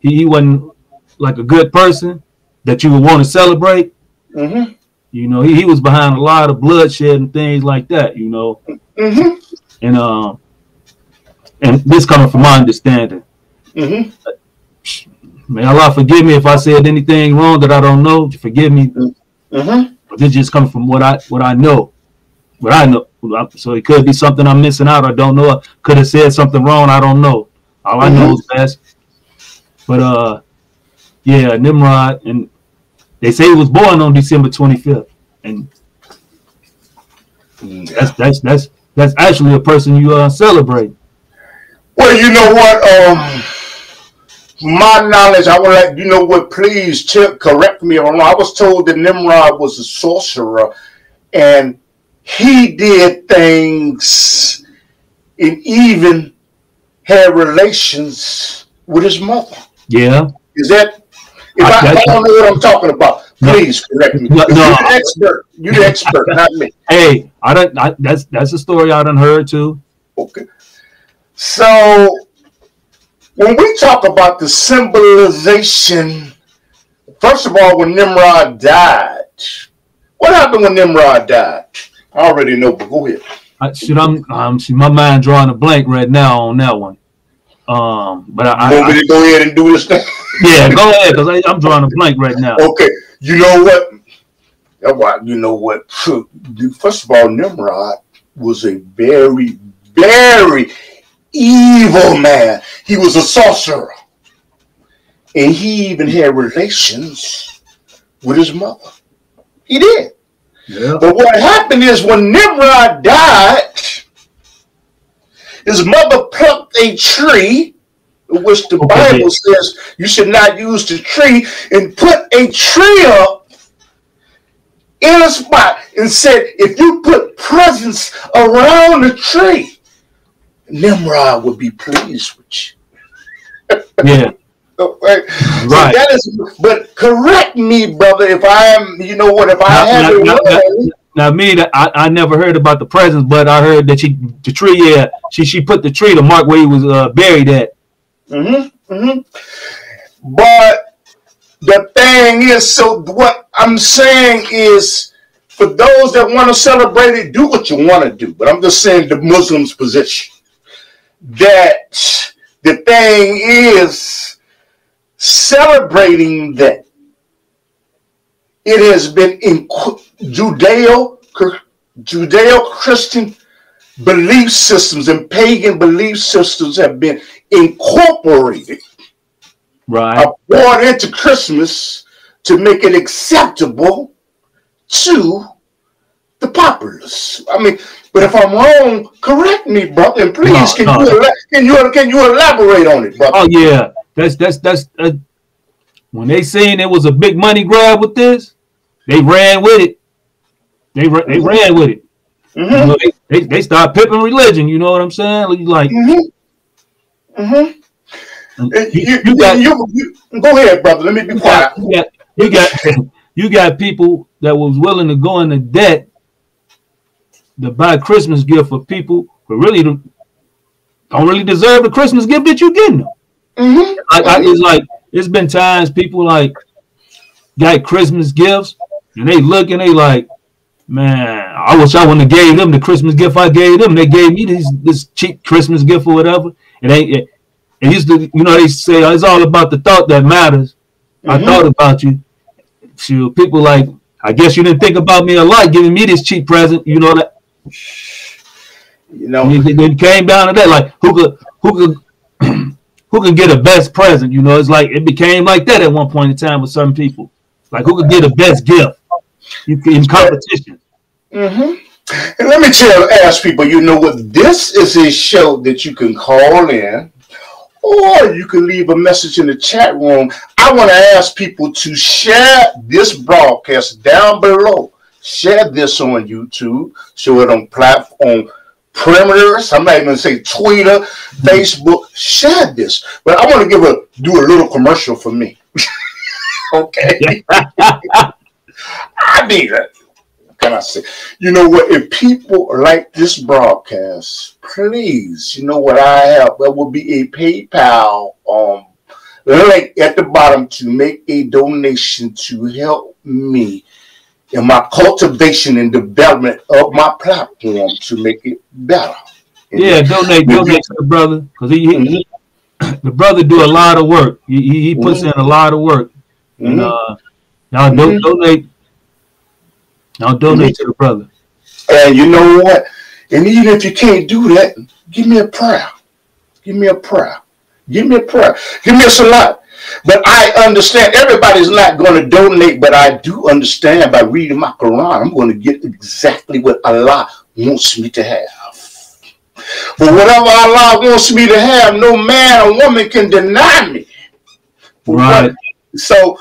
he, he wasn't like a good person that you would want to celebrate. Mm-hmm. You know, he, he was behind a lot of bloodshed and things like that, you know. Mm-hmm. And um, and this coming from my understanding. Mm-hmm. May Allah forgive me if I said anything wrong that I don't know. Forgive me. Mm-hmm. But this just comes from what I what I know, what I know. So it could be something I'm missing out. I don't know. I could have said something wrong. I don't know. All mm-hmm. I know is best. But uh, yeah, Nimrod, and they say he was born on December twenty-fifth, and that's that's that's. That's actually a person you are uh, celebrating. Well, you know what? Um, my knowledge, I would like, you know what, please check, correct me if I'm wrong. I was told that Nimrod was a sorcerer, and he did things and even had relations with his mother. Yeah. Is that, if I, I, I don't know what I'm talking about. Please correct me. No, no. You're the expert. You're the expert, not me. Hey, I don't. I, that's that's a story I done heard too. Okay. So when we talk about the symbolization, first of all, when Nimrod died, what happened when Nimrod died? I already know, but go ahead. I, should I'm um, should my mind drawing a blank right now on that one. Um, but I, you want I, me to go ahead and do this thing? Yeah, go ahead, because I'm drawing a blank right now. Okay. You know what? You know what? First of all, Nimrod was a very, very evil man. He was a sorcerer. And he even had relations with his mother. He did. Yeah. But what happened is when Nimrod died, his mother plucked a tree, which the okay. Bible says you should not use the tree, and put a tree up in a spot and said, if you put presents around the tree, Nimrod would be pleased with you. Yeah. Right. So right. That is, but correct me, brother, if I am, you know what, if I now, have now, it Now, now me, I, I never heard about the presents, but I heard that she, the tree, yeah, she, she put the tree to mark where he was uh, buried at. Mm-hmm, mm-hmm. But the thing is, so what I'm saying is, for those that want to celebrate it, do what you want to do. But I'm just saying the Muslims' position. That the thing is, celebrating that it has been in Judeo, Judeo-Christian belief systems and pagan belief systems have been incorporated, right, brought into Christmas to make it acceptable to the populace. I mean, but if I'm wrong, correct me, brother, and please no, can, no. You can you can you elaborate on it, brother? Oh yeah, that's that's that's uh, when they saying it was a big money grab with this, they ran with it. They ra they mm-hmm. ran with it. Mm-hmm. You know, they, they start pimping religion. You know what I'm saying? Like. Mm-hmm. Mm-hmm. You, you, you got you, you, go ahead, brother. Let me be quiet. You got you got, you got people that was willing to go into debt to buy Christmas gift for people who really don't, don't really deserve the Christmas gift that you're getting them. Mm-hmm. I, I, it's like it's been times people like got Christmas gifts and they look and they like, man, I wish I wouldn't have gave them the Christmas gift I gave them. They gave me this this cheap Christmas gift or whatever. It ain't it, And he's the, you know, they say it's all about the thought that matters. Mm-hmm. I thought about you. So people like, I guess you didn't think about me a lot, giving me this cheap present. You know that. You know, it came down to that. Like, who could, who could, who could get a best present? You know, it's like it became like that at one point in time with some people. Like, who could get the best gift? You can, in competition. Mm-hmm. And let me tell, ask people, you know what? This is a show that you can call in, or you can leave a message in the chat room. I want to ask people to share this broadcast down below. Share this on YouTube. Show it on platform perimeters. I'm not even going to say Twitter, Facebook. Share this. But I want to give a do a little commercial for me. Okay. I need it. Can I say? You know what? If people like this broadcast, please, you know what I have? There will be a PayPal um link at the bottom to make a donation to help me in my cultivation and development of my platform to make it better. And yeah, donate, donate to the brother, because he, mm-hmm. he the brother do a lot of work. He he, he puts mm-hmm. in a lot of work. Mm-hmm. And uh, now mm-hmm. don't donate. Now donate to the brother. And you know what? And even if you can't do that, give me a prayer. Give me a prayer. Give me a prayer. Give me a salat. But I understand everybody's not going to donate, but I do understand by reading my Quran, I'm going to get exactly what Allah wants me to have. But whatever Allah wants me to have, no man or woman can deny me. Right. So,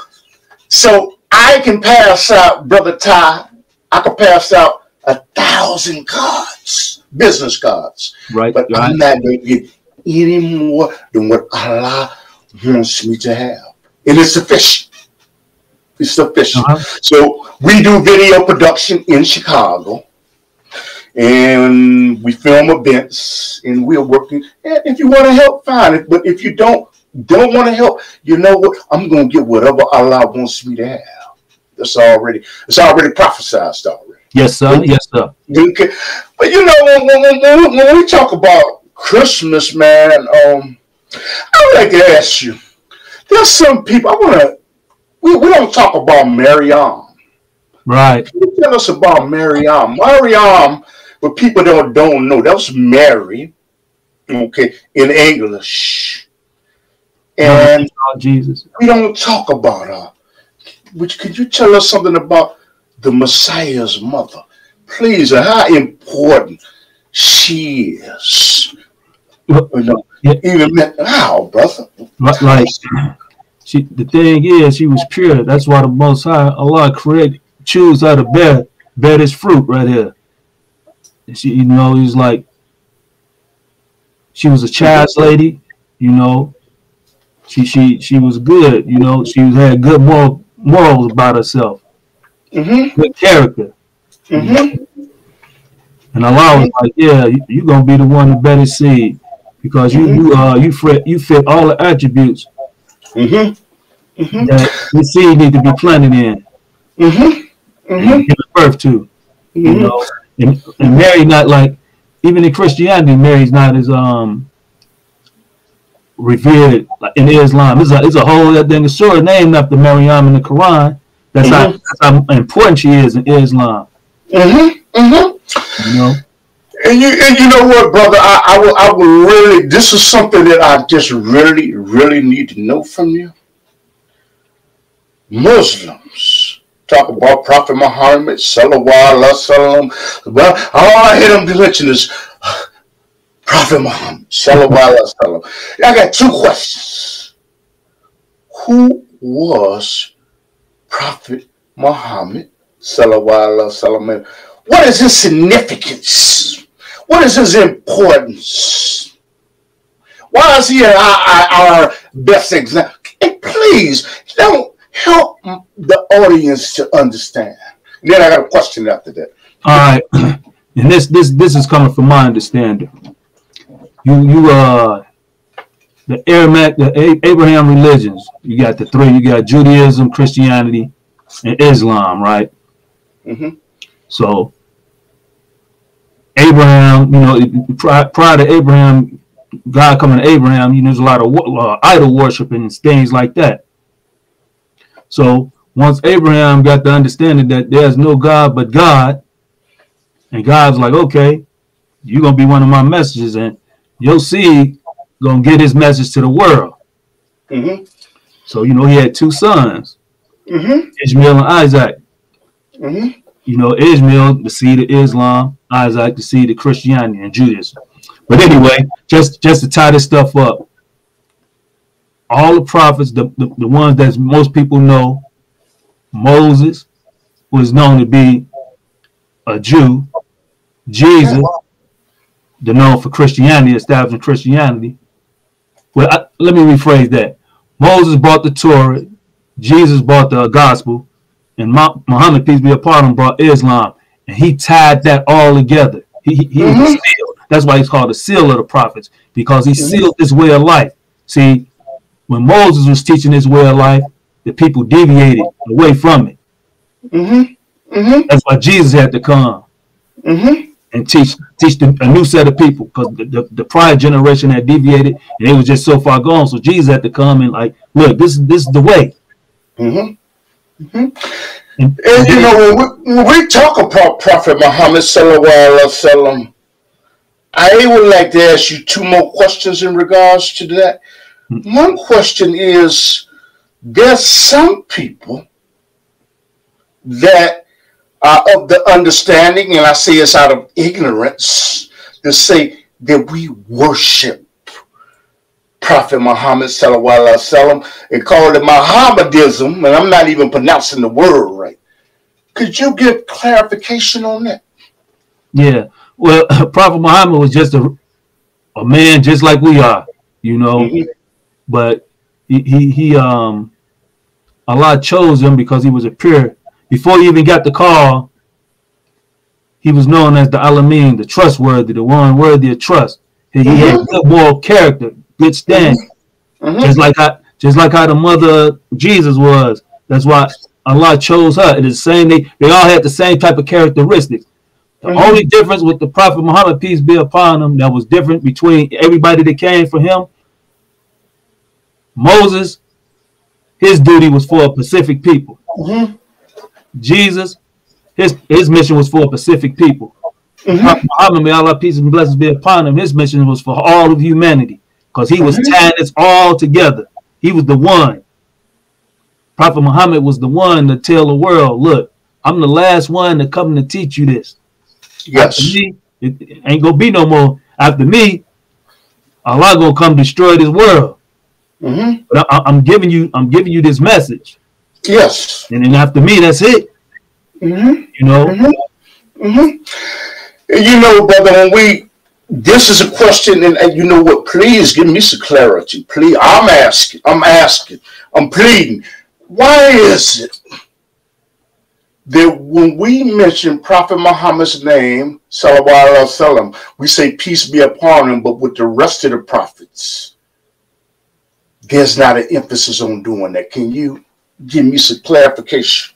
so I can pass out, Brother Ty, I can pass out a thousand cards, business cards. Right. But right. I'm not going to get any more than what Allah wants me to have. And it's sufficient. It's sufficient. Uh-huh. So we do video production in Chicago. And we film events. And we're working. And if you want to help, fine. But if you don't, don't want to help, you know what? I'm going to get whatever Allah wants me to have. That's already, it's already prophesized already. Yes, sir. Okay. Yes, sir. Okay. But you know, when, when, when, when we talk about Christmas, man, um, I would like to ask you, there's some people, I want to, we, we don't talk about Maryam. Right. Can you tell us about Maryam? Maryam, what people don't, don't know, that was Mary, okay, in English. And Jesus. We don't talk about her. Which, could you tell us something about the Messiah's mother? Please, how important she is. You know, yeah. Even now, brother. Like, she, the thing is, she was pure. That's why the Most High, Allah, created, choose her to bear, bear this fruit right here. And she, you know, he's like, she was a child's lady, you know. She she she was good, you know. She had good moral, morals about herself, mm-hmm. good character, mm-hmm. and Allah was like, "Yeah, you, you're gonna be the one to bear this seed because you mm-hmm. you uh you fit you fit all the attributes mm-hmm. Mm-hmm. that this seed need to be planted in, mm-hmm. Mm-hmm. and give birth to, mm-hmm. you know." And, and Mary not like even in Christianity, Mary's not as um. revered in Islam. It's a, it's a whole other thing. It's sort of named after Maryam in the Quran. That's, mm-hmm. how, that's how important she is in Islam. Mm-hmm. Mm-hmm. You know? And you and you know what, brother? I, I will I will really, this is something that I just really, really need to know from you. Muslims talk about Prophet Muhammad, sallallahu alaihi wasallam. Well, all I hear them mention is Prophet Muhammad, sallallahu alaihi wasallam. I got two questions. Who was Prophet Muhammad, sallallahu alaihi wasallam? What is his significance? What is his importance? Why is he our, our, our best example? And please, don't help the audience to understand. And then I got a question after that. All right, and this this this is coming from my understanding. You, you, uh, the Aramaic, the Abraham religions, you got the three, you got Judaism, Christianity, and Islam, right? Mm-hmm. So, Abraham, you know, prior to Abraham, God coming to Abraham, you know, there's a lot of uh, idol worship and things like that. So once Abraham got the understanding that there's no God but God, and God's like, okay, you're going to be one of my messages, and your seed going to get his message to the world. Mm-hmm. So, you know, he had two sons, mm-hmm. Ishmael and Isaac. Mm-hmm. You know, Ishmael, the seed of Islam, Isaac, the seed of Christianity and Judaism. But anyway, just, just to tie this stuff up, all the prophets, the, the, the ones that most people know, Moses was known to be a Jew. Jesus, they're known for Christianity, establishing Christianity. Well, I, let me rephrase that. Moses brought the Torah, Jesus brought the gospel, and Muhammad, peace be upon him, brought Islam. And he tied that all together. He, he, he mm-hmm. was sealed. That's why he's called the seal of the prophets, because he mm-hmm. sealed this way of life. See, when Moses was teaching his way of life, the people deviated away from it. Mm-hmm. Mm-hmm. That's why Jesus had to come mm-hmm. and teach teach the, a new set of people, because the, the, the prior generation had deviated and they was just so far gone. So Jesus had to come and like, look, this, this is the way. Mm-hmm. Mm-hmm. And, and you know, when we, when we talk about Prophet Muhammad sallallahu alaihi wasallam, I would like to ask you two more questions in regards to that. Mm-hmm. One question is, there's some people that are of the understanding, and I say it's out of ignorance, to say that we worship Prophet Muhammad sallallahu alaihi wasallam and call it Muhammadism, and I'm not even pronouncing the word right. Could you give clarification on that? Yeah, well, Prophet Muhammad was just a a man just like we are, you know, mm-hmm. but he, he he um Allah chose him because he was a pure. Before he even got the call, he was known as the Alameen, the trustworthy, the one worthy of trust. He mm-hmm. had good moral character, good standing, mm-hmm. just like how, just like how the mother of Jesus was. That's why Allah chose her. It is the same. They they all had the same type of characteristics. The mm-hmm. only difference with the Prophet Muhammad, peace be upon him, that was different between everybody that came from him. Moses, his duty was for a Pacific people. Mm-hmm. Jesus, his his mission was for Pacific people. Mm-hmm. Muhammad, may Allah peace and blessings be upon him, his mission was for all of humanity, because he was mm-hmm. tying us all together. He was the one. Prophet Muhammad was the one to tell the world, look, I'm the last one to come to teach you this. Yes. After me, it, it ain't gonna be no more. After me, Allah gonna come destroy this world. Mm-hmm. But I, I'm giving you, I'm giving you this message. Yes. And then after me, that's it. Mm-hmm. You know? Mm-hmm. Mm-hmm. You know, brother, when we, this is a question, and, and you know what, please give me some clarity. Please, I'm asking, I'm asking, I'm pleading. Why is it that when we mention Prophet Muhammad's name, sallallahu alaihi wasallam, we say peace be upon him, but with the rest of the prophets, there's not an emphasis on doing that? Can you give me some clarification?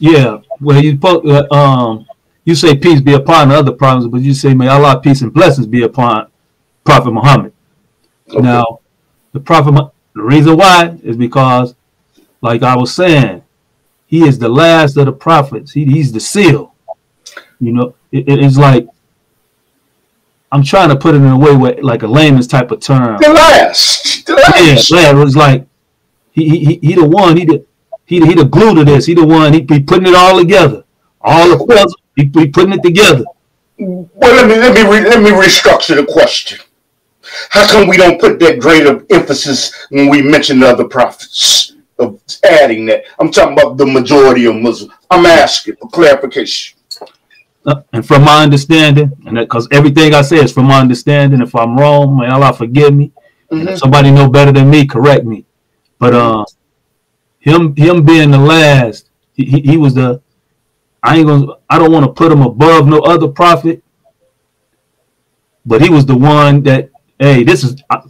Yeah, well, you uh, um, you say peace be upon the other prophets, but you say may Allah peace and blessings be upon Prophet Muhammad. Okay. Now, the Prophet, the reason why is because, like I was saying, he is the last of the prophets. He, he's the seal. You know, it, it's like, I'm trying to put it in a way where, like a layman's type of term. The last, the last. Yeah, yeah, it was like, He, he, he the one, he the, he the, he the glue to this. He the one, he be putting it all together. All the puzzle, he be putting it together. Well, let me, let me, re, let me restructure the question. How come we don't put that greater emphasis when we mention the other prophets of adding that? I'm talking about the majority of Muslims. I'm asking for clarification. Uh, and from my understanding, and because everything I say is from my understanding, if I'm wrong, may Allah forgive me. Mm-hmm. If somebody know better than me, correct me. But uh, him him being the last, he, he, he was the, I ain't gonna, I don't want to put him above no other prophet, but he was the one that, hey, this is uh,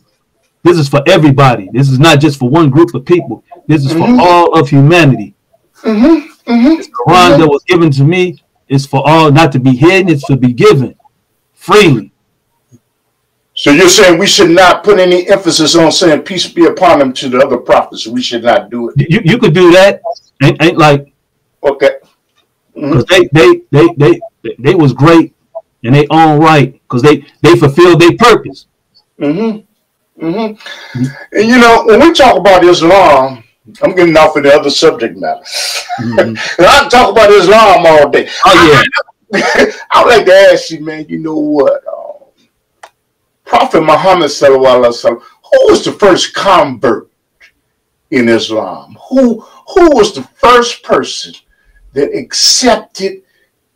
this is for everybody. This is not just for one group of people. This is mm-hmm. for all of humanity. Mm-hmm. Mm-hmm. The Quran mm-hmm. that was given to me is for all, not to be hidden. It's to be given freely. So you're saying we should not put any emphasis on saying peace be upon them to the other prophets. We should not do it. You, you could do that. Ain't, ain't like, okay. Mm-hmm. Cause they, they, they, they, they, they was great in their own right. Cause they, they fulfilled their purpose. Mm-hmm. Mm-hmm. Mm-hmm. And you know, when we talk about Islam, I'm getting off of the other subject matter. Mm-hmm. I can talk about Islam all day. Oh yeah. I would like to ask you, man, you know what? Uh, Prophet Muhammad sallallahu alaihi wasallam, who was the first convert in Islam? Who, who was the first person that accepted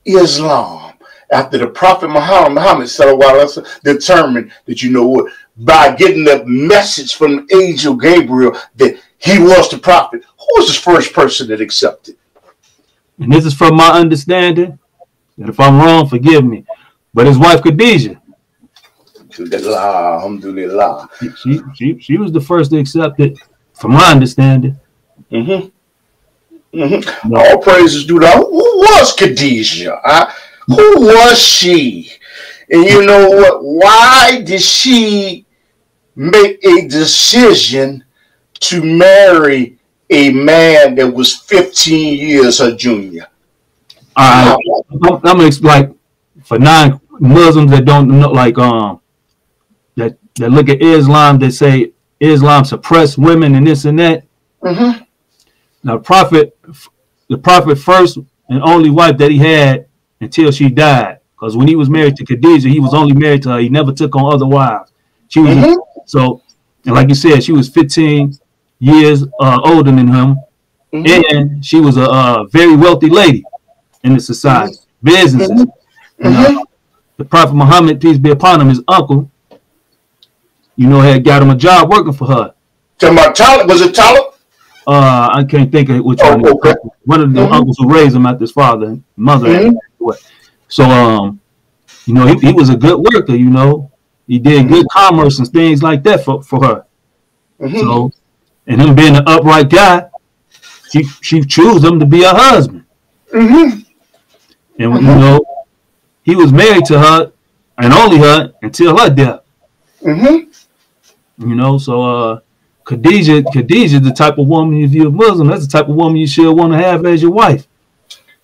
Islam after the Prophet Muhammad, Muhammad sallallahu alaihi wasallam, determined that, you know what, by getting the message from Angel Gabriel that he was the prophet? Who was the first person that accepted? And this is from my understanding, and if I'm wrong, forgive me, but his wife Khadijah. Alhamdulillah. She, she, she was the first to accept it, from my understanding. Mm-hmm. Mm-hmm. All praises due to Allah. Who was Khadijah? Huh? Who was she? And you know what? Why did she make a decision to marry a man that was fifteen years her junior? Uh, I'm gonna explain for non-Muslims that don't know, like um, that that look at Islam, they say Islam suppress women and this and that. Mm-hmm. Now, the prophet, the prophet first and only wife that he had until she died, because when he was married to Khadijah, he was only married to her. He never took on other wives. She was mm-hmm. so, and like you said, she was fifteen years uh, older than him, mm-hmm. and she was a, a very wealthy lady in the society, mm-hmm. businesses. Mm-hmm. And, uh, the Prophet Muhammad, peace be upon him, his uncle, you know, had got him a job working for her. Talking about Talib, was it Talib? Uh, I can't think of which oh, one. Okay. One of the mm-hmm. uncles who raised him after his father and mother. Mm-hmm. So, um, you know, he, he was a good worker. You know, he did mm-hmm. good commerce and things like that for for her. Mm-hmm. So. And him being an upright guy, she she chose him to be her husband. Mm-hmm. And mm-hmm. you know, he was married to her and only her until her death. Mm-hmm. You know, so uh, Khadijah, Khadijah, the type of woman, if you're a Muslim, that's the type of woman you should want to have as your wife.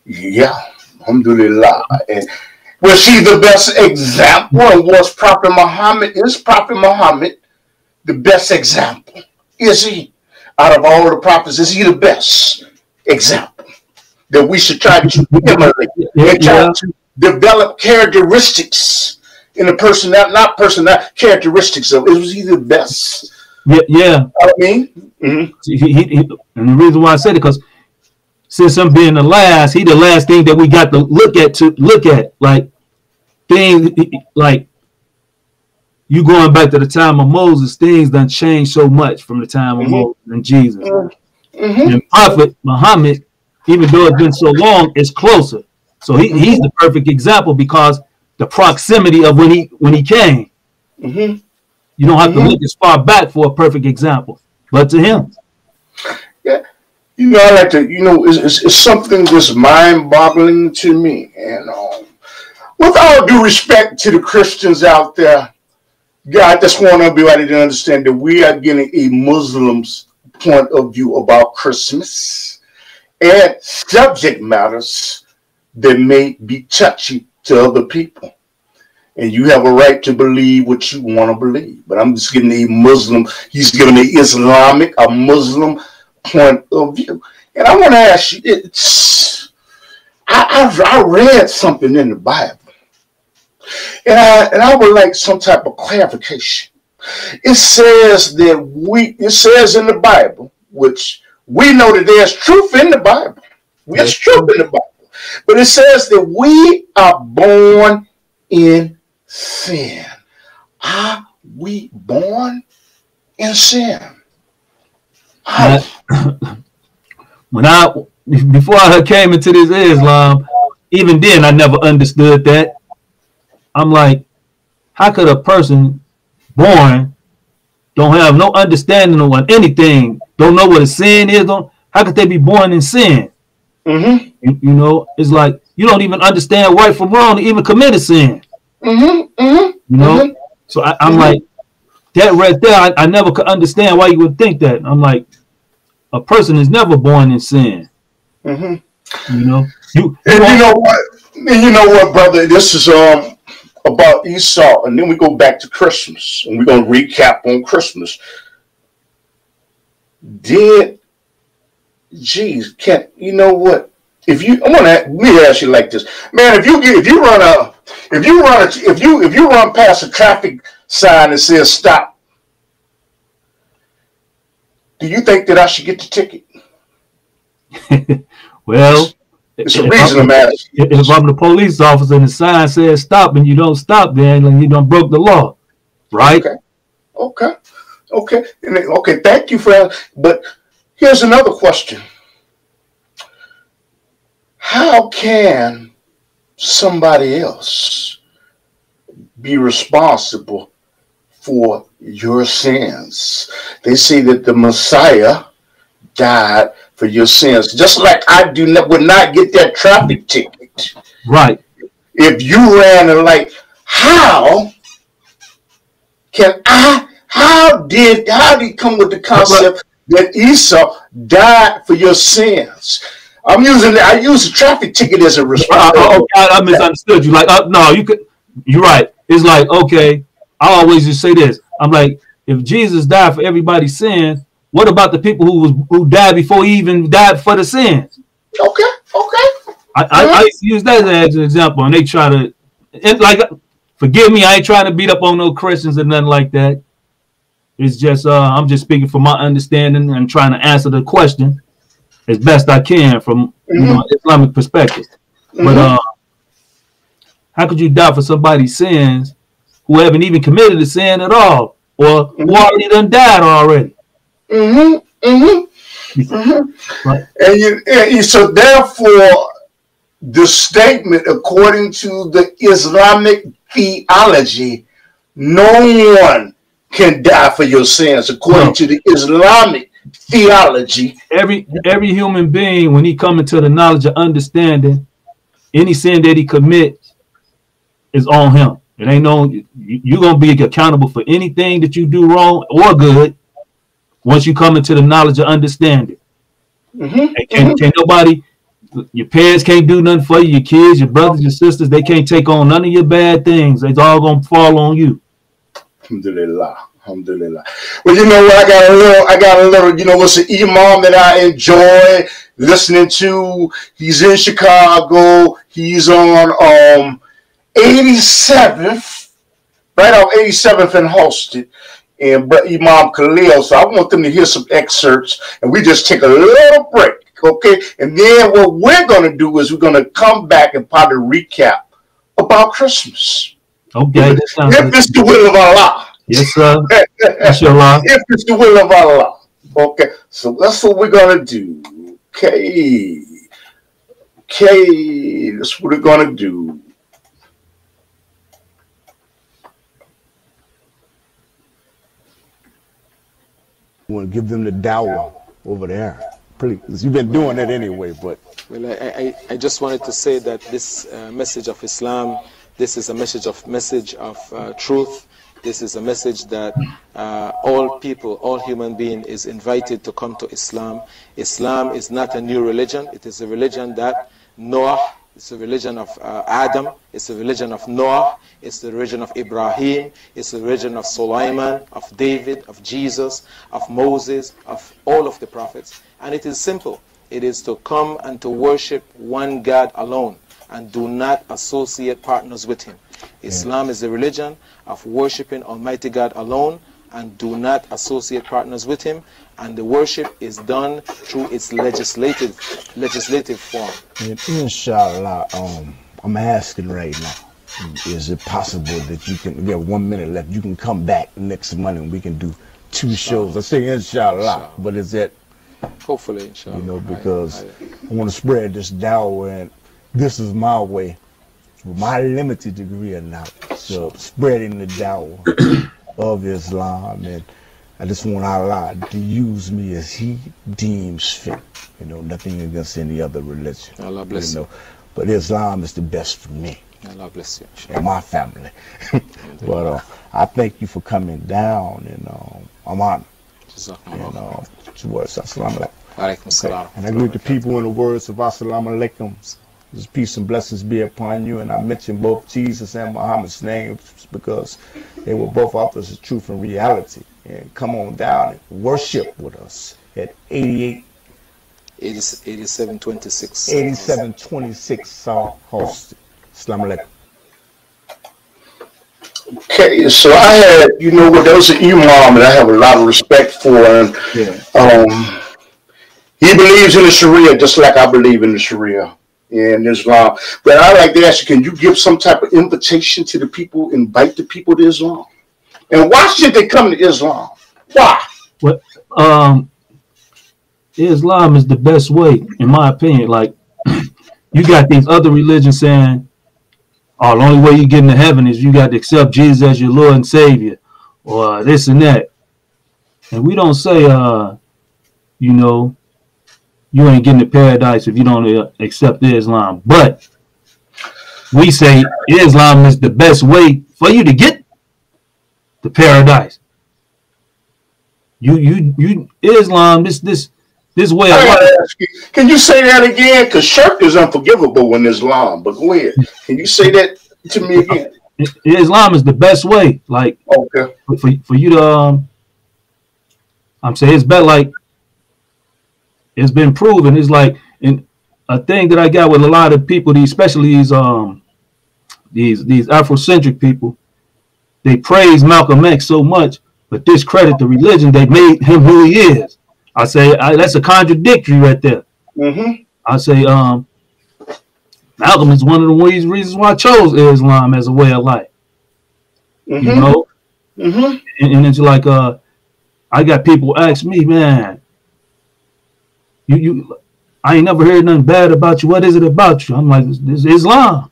Yeah, alhamdulillah. And was she the best example? Was Prophet Muhammad? Is Prophet Muhammad the best example? Is he, out of all the prophets, is he the best example that we should try to emulate and try yeah. to develop characteristics in a person, not, not person, not characteristics of? Is he the best? Yeah. yeah. I mean, mm-hmm. he, he, he, and the reason why I said it, because since I'm being the last, he the last thing that we got to look at, to look at, like, things, like, you going back to the time of Moses, things done changed so much from the time of mm-hmm. Moses and Jesus. Mm-hmm. And Prophet Muhammad, even though it's been so long, is closer. So he, mm-hmm. he's the perfect example because the proximity of when he when he came. Mm-hmm. You don't have mm-hmm. to look as far back for a perfect example, but to him. Yeah. You know, I like to, you know, it's, it's, it's something that's mind-boggling to me. And um, with all due respect to the Christians out there, God, I just want everybody to understand that we are getting a Muslim's point of view about Christmas and subject matters that may be touchy to other people. And you have a right to believe what you want to believe. But I'm just getting a Muslim. He's giving an Islamic, a Muslim point of view. And I want to ask you, it's, I, I, I read something in the Bible. And I, and I would like some type of clarification. It says that we, it says in the Bible, which we know that there's truth in the Bible. There's truth in the Bible. But it says that we are born in sin. Are we born in sin? I, when I, before I came into this Islam, even then I never understood that. I'm like, how could a person born don't have no understanding of anything, don't know what a sin is? Don't, how could they be born in sin? Mm-hmm. you, you know, it's like you don't even understand right from wrong to even commit a sin. Mm-hmm. Mm-hmm. You know, mm-hmm. So I, I'm mm-hmm. like, that right there, I, I never could understand why you would think that. I'm like, a person is never born in sin. Mm-hmm. You know, you, and you know what, and you know what, brother, this is um about Esau, and then we go back to Christmas, and we're gonna recap on Christmas. Did geez, can't you know what? If you, I'm gonna let me ask you like this, man. If you get, if you run a, if you run a, if you if you run past a traffic sign that says stop, do you think that I should get the ticket? Well, it's a reason I'm asking. If I'm the police officer and the sign says stop and you don't stop, then you done broke the law, right? Okay, okay, okay, and then, okay. Thank you for that. But here's another question. How can somebody else be responsible for your sins? They say that the Messiah died for your sins, just like I do not would not get that traffic ticket. Right. If you ran a light, how can I? How did how did you come with the concept that Esau died for your sins? I'm using I use the traffic ticket as a response. Oh, God, I misunderstood you. Like, uh, no, you could. You're right. It's like, okay. I always just say this. I'm like, if Jesus died for everybody's sins, what about the people who was who died before he even died for the sins? Okay, okay. I I, I used to use that as an example, and they try to, it's like, forgive me. I ain't trying to beat up on no Christians and nothing like that. It's just uh, I'm just speaking from my understanding and trying to answer the question as best I can from you mm-hmm. know, Islamic perspective. Mm-hmm. But uh, how could you die for somebody's sins who haven't even committed a sin at all, or mm-hmm. who already done died already? Mm-hmm, mm-hmm, mm-hmm. Right. And, you, and you, so therefore, the statement, according to the Islamic theology, no one can die for your sins, according no. to the Islamic theology. Every every human being, when he comes into the knowledge of understanding, any sin that he commits is on him. It ain't no, you, you're gonna be accountable for anything that you do wrong or good once you come into the knowledge of understanding. Mm-hmm. And can, mm-hmm. can nobody, your parents can't do nothing for you, your kids, your brothers, your sisters, they can't take on none of your bad things. It's all gonna fall on you. Alhamdulillah. Alhamdulillah. Well, you know what? I got a little, I got a little, you know, it's an imam that I enjoy listening to. He's in Chicago. He's on um eighty-seventh, right off eighty-seventh and Halsted, and but Imam Khalil. So I want them to hear some excerpts, and we just take a little break, okay? And then what we're going to do is we're going to come back and probably recap about Christmas. Okay. If, if it's the will of Allah. Yes, sir. Inshallah. If it's the will of Allah. Okay. So that's what we're going to do. Okay. Okay. That's what we're going to do. You want to give them the dawah over there, please. You've been doing that anyway, but. Well, I, I, I just wanted to say that this uh, message of Islam, this is a message of message of uh, truth. This is a message that uh, all people, all human beings is invited to come to Islam. Islam is not a new religion. It is a religion that Noah, it's a religion of uh, Adam, it's a religion of Noah, it's the religion of Abraham, it's the religion of Solomon, of David, of Jesus, of Moses, of all of the prophets. And it is simple. It is to come and to worship one God alone and do not associate partners with him. Islam is the religion of worshiping Almighty God alone and do not associate partners with him. And the worship is done through its legislative legislative form. And inshallah, um, I'm asking right now, is it possible that you can, you have one minute left, you can come back next Monday and we can do two shows? I say inshallah, inshallah. But is that? Hopefully, inshallah. You know, because I, I, I want to spread this dawah, and this is my way, with my limited degree of knowledge, so spreading the dawah of Islam. And I just want Allah to use me as he deems fit. You know, nothing against any other religion. Allah bless you. Know. But Islam is the best for me. Allah bless you. And my family. But uh, I thank you for coming down, and um, I'm honored. And um, two words, Assalamu alaikum. Okay. And I greet the people in the words of Assalamu alaikum. His peace and blessings be upon you. And I mention both Jesus and Muhammad's names because they were both authors of truth and reality. And come on down and worship with us at eighty-eight, eighty-seven twenty-six. eighty-seven twenty-six South Houston. Assalamu alaikum. Okay, so I had, you know, with those an imam that I have a lot of respect for, and yeah. um, he believes in the Sharia just like I believe in the Sharia and Islam. But I like to ask you, can you give some type of invitation to the people, invite the people to Islam? And why should they come to Islam? Why? Well, um, Islam is the best way, in my opinion. Like, you got these other religions saying, oh, the only way you get into heaven is you got to accept Jesus as your Lord and Savior, or this and that. And we don't say, uh, you know, you ain't getting to paradise if you don't accept Islam. But we say Islam is the best way for you to get to paradise. You, you, you, Islam, this, this, this way. I gotta ask you, can you say that again? Because shirk is unforgivable in Islam. But go ahead. Can you say that to me again? Islam is the best way. Like, okay, for for you to, um, I'm saying it's better. Like, it's been proven. It's like, and a thing that I got with a lot of people, these, especially these, um, these these Afrocentric people, they praise Malcolm X so much, but discredit the religion they made him who he is. I say I, that's a contradictory right there. Mm-hmm. I say um, Malcolm is one of the reasons why I chose Islam as a way of life. Mm-hmm. You know, mm-hmm. and, and it's like uh, I got people ask me, man, you you, I ain't never heard nothing bad about you. What is it about you? I'm like, this is Islam.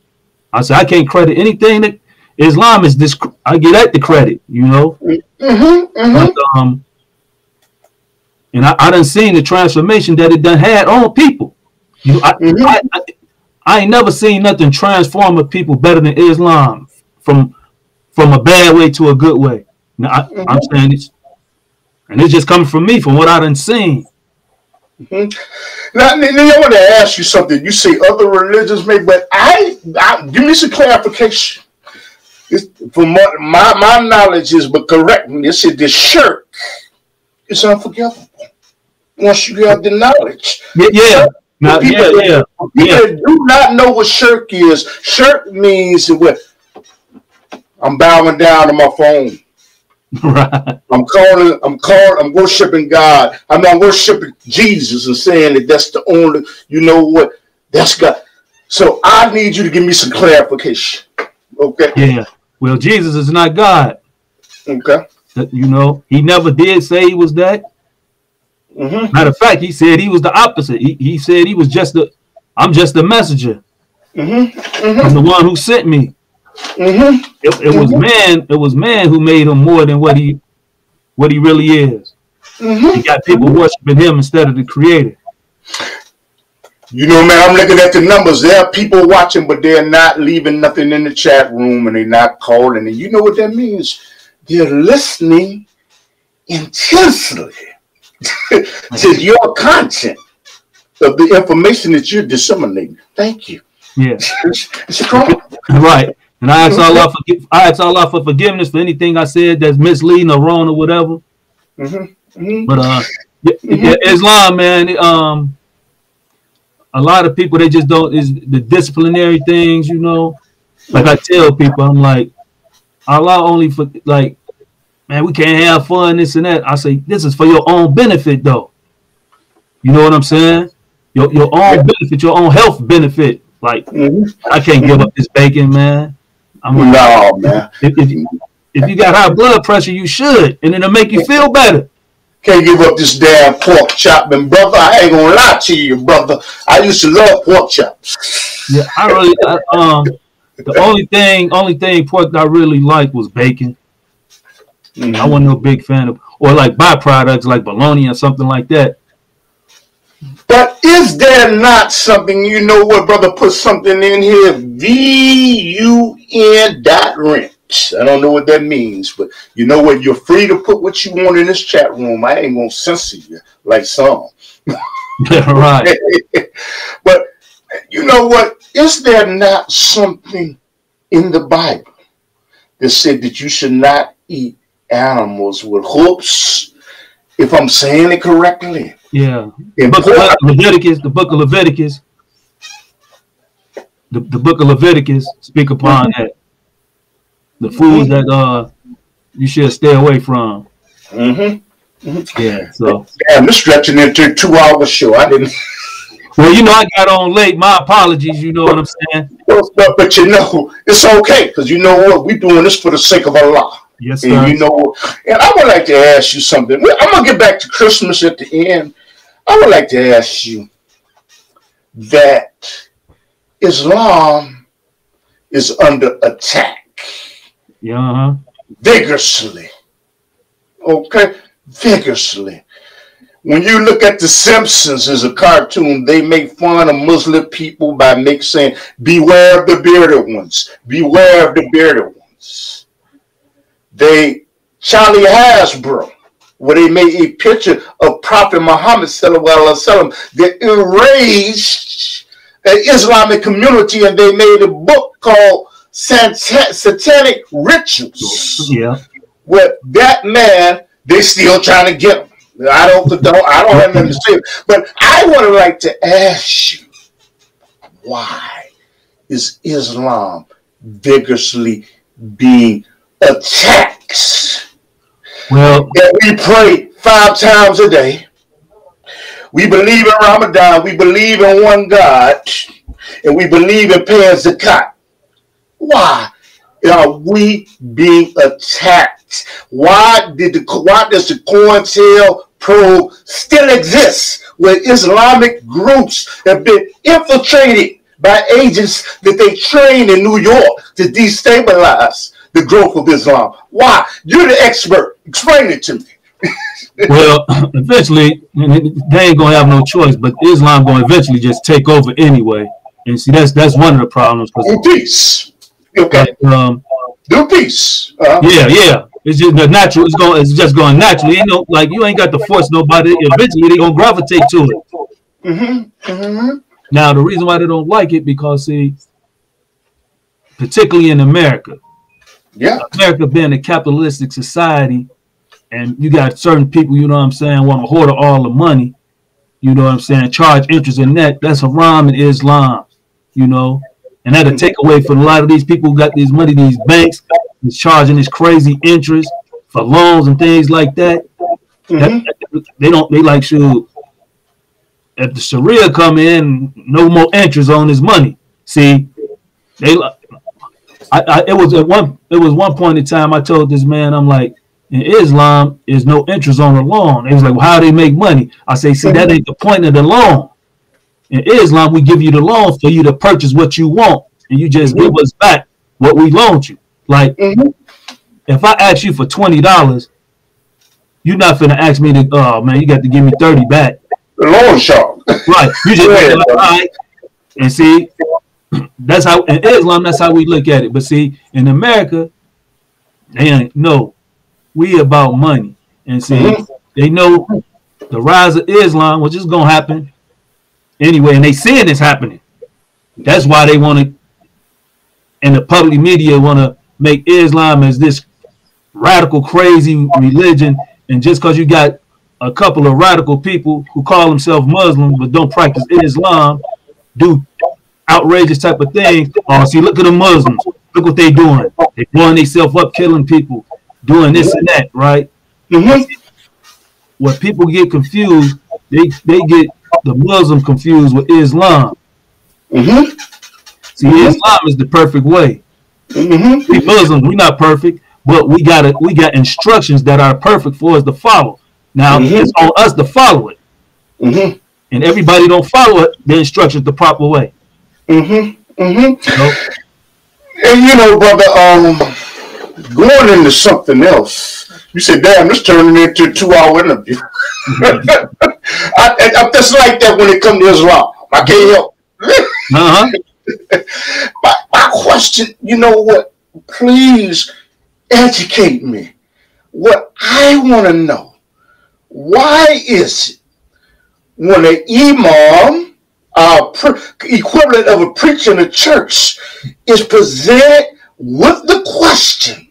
I say I can't credit anything that Islam is. This I get at the credit, you know. Mm-hmm. Mm-hmm. But, um. And I, I done seen the transformation that it done had on people. You know, I, mm-hmm. I, I, I ain't never seen nothing transform a people better than Islam, from from a bad way to a good way. Now, I, mm-hmm. I'm saying this, and it's just coming from me, from what I done seen. Mm-hmm. Now, now, I want to ask you something. You say other religions may, but I, I give me some clarification. It's, from my, my, my knowledge is, but correct me, this is the shirk. It's unforgivable once you have the knowledge. Yeah, yeah. Now, yeah, yeah, people yeah. do not know what shirk is. Shirk means what? I'm bowing down to my phone. Right. I'm calling. I'm calling. I'm worshiping God. I mean, I'm worshiping Jesus and saying that that's the only. You know what? That's God. So I need you to give me some clarification. Okay. Yeah. Well, Jesus is not God. Okay. You know, he never did say he was that. Mm-hmm. Matter of fact, he said he was the opposite. He, he said he was just the, I'm just the messenger. Mm-hmm. Mm-hmm. I'm the one who sent me. Mm-hmm. It, it mm-hmm. was man. It was man who made him more than what he, what he really is. Mm-hmm. He got people worshiping him instead of the Creator. You know, man, I'm looking at the numbers. There are people watching, but they're not leaving nothing in the chat room, and they're not calling. And you know what that means. They're listening intensely to your content of the information that you're disseminating. Thank you. Yeah. It's right. And I ask Allah for I ask Allah for forgiveness for anything I said that's misleading or wrong or whatever. Mm-hmm. Mm-hmm. But uh, mm-hmm. yeah, Islam, man, it, um, a lot of people, they just don't, is the disciplinary things, you know. Like I tell people, I'm like, Allah only for, like, man, we can't have fun, this and that. I say, this is for your own benefit, though. You know what I'm saying? Your, your own benefit, your own health benefit. Like, mm-hmm. I can't give up this bacon, man. I'm like, no, man. If, if, you, if you got high blood pressure, you should, and it'll make you feel better. Can't give up this damn pork chop, and brother, I ain't gonna lie to you, brother. I used to love pork chops. Yeah, I really, I, um... The only thing, only thing pork that I really liked was bacon. Mm-hmm. I wasn't no big fan of, or like byproducts like bologna or something like that. But is Is there not something, you know what, brother, put something in here, V U N dot rent. I don't know what that means, but you know what, you're free to put what you want in this chat room. I ain't going to censor you like some. Yeah, right. But you know what, is there not something in the Bible that said that you should not eat animals with hooves? If I'm saying it correctly. Yeah. The book of Leviticus, the book of Leviticus, the, the book of Leviticus speak upon mm-hmm. that. The foods that uh you should stay away from. Mm-hmm. Mm-hmm. Yeah. So damn, this stretching into a two hour show. I didn't. Well, you know, I got on late. My apologies. You know what I'm saying? But, but, but you know, it's okay. Because you know what? We're doing this for the sake of Allah. Yes, sir. And you know, and I would like to ask you something. I'm gonna get back to Christmas at the end. I would like to ask you that Islam is under attack, yeah, vigorously. Okay, vigorously. When you look at The Simpsons as a cartoon, they make fun of Muslim people by make saying, "Beware of the bearded ones. Beware of the bearded ones." They Charlie Hasbro, where they made a picture of Prophet Muhammad sallallahu, that erased an Islamic community, and they made a book called Satan Satanic Rituals. Yeah, where that man, they still trying to get him. I don't, don't I don't have nothing to say, but I would like to ask you, why is Islam vigorously being attacks? Well, and we pray five times a day. We believe in Ramadan. We believe in one God, and we believe in paying zakat. Why are we being attacked? Why did the why does the COINTELPRO still exist, where Islamic groups have been infiltrated by agents that they train in New York to destabilize the growth of Islam? Why? You're the expert. Explain it to me. Well, eventually, they ain't gonna have no choice, but Islam gonna eventually just take over anyway. And see, that's that's one of the problems. Do peace. Okay. Um, Do peace. Uh-huh. Yeah, yeah. It's just the natural. It's going. It's just going naturally. You know, like you ain't got to force nobody. Eventually, they gonna gravitate to it. Mm-hmm. Mm-hmm. Now, the reason why they don't like it, because see, particularly in America. Yeah, America being a capitalistic society, and you got certain people, you know what I'm saying, want to hoard all the money, you know what I'm saying, charge interest in that. That's haram in Islam, you know, and that's a takeaway for a lot of these people who got these money, these banks, is charging this crazy interest for loans and things like that. Mm-hmm. that they don't, they like, shoot, if the Sharia come in, no more interest on his money. See, they like. I, I, it was at one. It was one point in time. I told this man, I'm like, in Islam, is no interest on the loan. He was like, well, how do they make money? I say, see, that ain't the point of the loan. In Islam, we give you the loan for you to purchase what you want, and you just give us back what we loaned you. Like, mm-hmm. if I ask you for twenty dollars, you're not finna ask me to. Oh man, you got to give me thirty back. The loan shark. Right. You just yeah, like, all right, and see. That's how in Islam, that's how we look at it. But see, in America, they ain't, no, we about money. And see, mm-hmm. they know the rise of Islam, which is gonna happen anyway, and they seeing it's happening. That's why they want to, and the public media want to make Islam as this radical, crazy religion. And just because you got a couple of radical people who call themselves Muslims but don't practice Islam, do outrageous type of thing. Oh, see, look at the Muslims. Look what they doing. They blowing themselves up, killing people, doing this and that, right? Mm-hmm. When people get confused, they they get the Muslim confused with Islam. Mm-hmm. See, mm-hmm. Islam is the perfect way. Mm-hmm. We Muslims, we're not perfect, but we got it. We got instructions that are perfect for us to follow. Now mm-hmm. it's on us to follow it, mm-hmm. and everybody don't follow it. The instructions the proper way. Mm-hmm. Mm-hmm. Nope. And you know, brother, um, going into something else, you said, damn, this turning into a two hour interview. Mm-hmm. I, I, I'm just like that when it comes to Islam. I can't help. Uh-huh. my, my question, you know what? Please educate me. What I want to know, why is it when an imam, uh, equivalent of a preacher in a church, is presented with the question,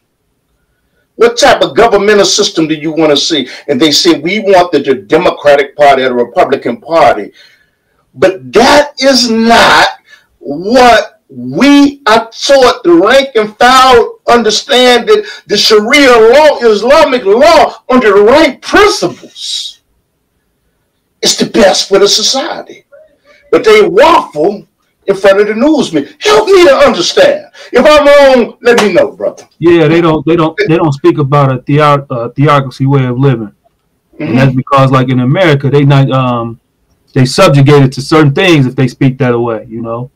what type of governmental system do you want to see? And they say, we want the, the Democratic Party or the Republican Party. But that is not what we are taught. The rank and file understand that the Sharia law, Islamic law, under the right principles, it's the best for the society. But they waffle in front of the newsman. Help me to understand. If I'm wrong, let me know, brother. Yeah, they don't, they don't, they don't speak about a theo uh, theocracy way of living, mm-hmm. and that's because, like in America, they not um, they subjugated to certain things if they speak that way. You know,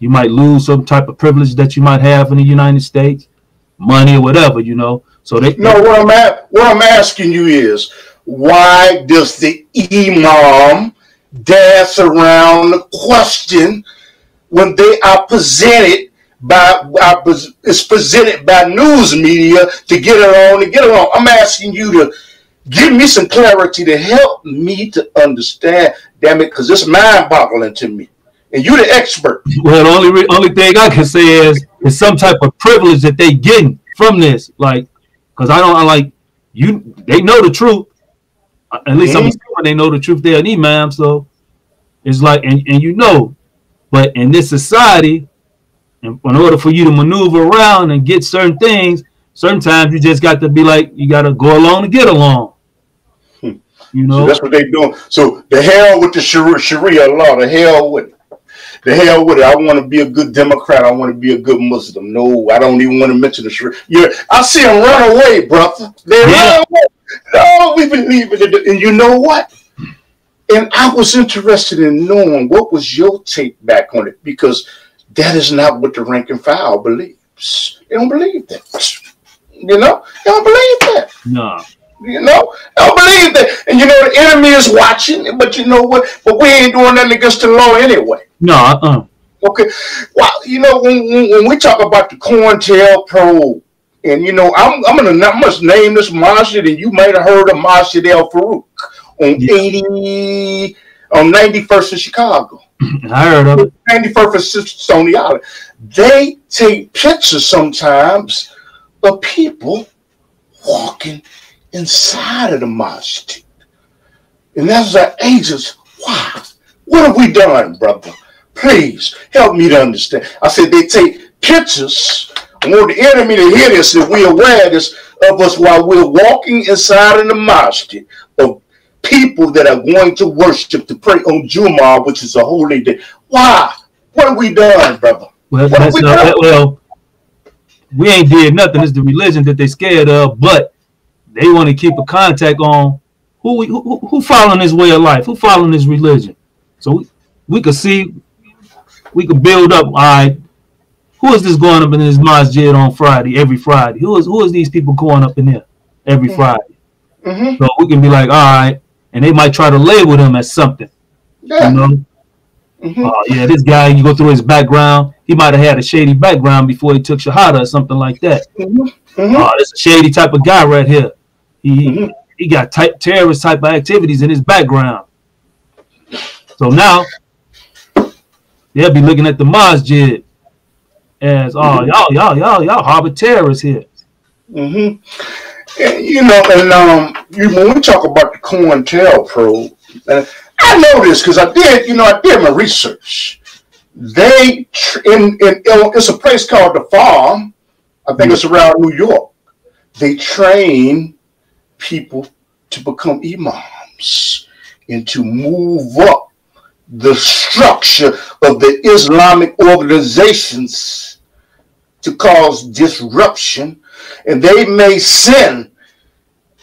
you might lose some type of privilege that you might have in the United States, money or whatever. You know, so they. No, what I'm at, what I'm asking you is, why does the imam dance around the question when they are presented by are, it's presented by news media to get it on and get it on? I'm asking you to give me some clarity to help me to understand. Damn it, because it's mind-boggling to me, and you're the expert. Well, the only only thing I can say is is some type of privilege that they getting from this, like, because I don't I like you. They know the truth. At least mm-hmm. I'm assuming they know the truth. They're an imam, so it's like, and, and you know, but in this society, in, in order for you to maneuver around and get certain things, certain times you just got to be like, you got to go along to get along. Hmm. You know, so that's what they're doing. So the hell with the Sharia, Sharia law, the hell with it. The hell with it. I want to be a good Democrat. I want to be a good Muslim. No, I don't even want to mention the Sharia. You're, I see them run away, brother. They yeah. run away. No, we believe in it. And you know what? And I was interested in knowing what was your take back on it, because that is not what the rank and file believes. They don't believe that. You know? They don't believe that. No. You know? They don't believe that. And you know, the enemy is watching, but you know what? But we ain't doing nothing against the law anyway. No, uh-uh. Okay. Well, you know, when, when we talk about the COINTELPRO, and you know, I'm, I'm going to must name this Masjid, and you might have heard of Masjid Al-Farouk on yeah. eighty, on ninety-first in Chicago. I heard of it. ninety-first and Stony Island. They take pictures sometimes of people walking inside of the Masjid, and that's our agents. Wow, what have we done, brother? Please help me to understand. I said they take pictures. I want the enemy to hear this, if we're aware of this, of us while we're walking inside in the masjid, of people that are going to worship, to pray on Jummah, which is a holy day. Why? What have we done, brother? Well, that's we, not, that, well we ain't did nothing. It's the religion that they scared of, but they want to keep a contact on who, we, who, who following this way of life, who following this religion. So we, we could see, we could build up, all right, who is this going up in this masjid on Friday, every Friday? Who is who is these people going up in there every mm-hmm. Friday? Mm-hmm. So we can be like, all right, and they might try to label them as something. Yeah. You know? Mm-hmm. uh, yeah, this guy, you go through his background, he might have had a shady background before he took Shahada or something like that. Mm-hmm. Mm-hmm. Uh, this is a shady type of guy right here. He, mm-hmm. he got type, terrorist type of activities in his background. So now, they'll be looking at the masjid as oh y'all y'all y'all y'all harbor terrorists here. Mm-hmm. And, you know, and um, you when we talk about the COINTELPRO, and I know this because I did, you know, I did my research. They in in it's a place called the Farm. I think mm-hmm. it's around New York. They train people to become imams and to move up the structure of the Islamic organizations to cause disruption, and they may send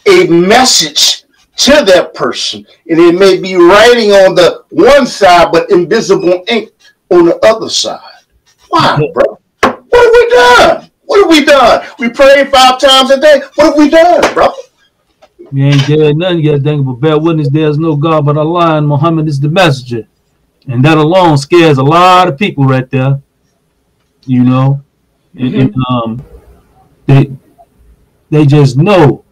a message to that person, and it may be writing on the one side but invisible ink on the other side. Why, bro? What have we done? What have we done? We pray five times a day. What have we done, bro? You ain't did nothing yet, dang, but bear witness there is no God but Allah, and Muhammad is the messenger. And that alone scares a lot of people right there, you know. Mm-hmm. And, and um, they they just know,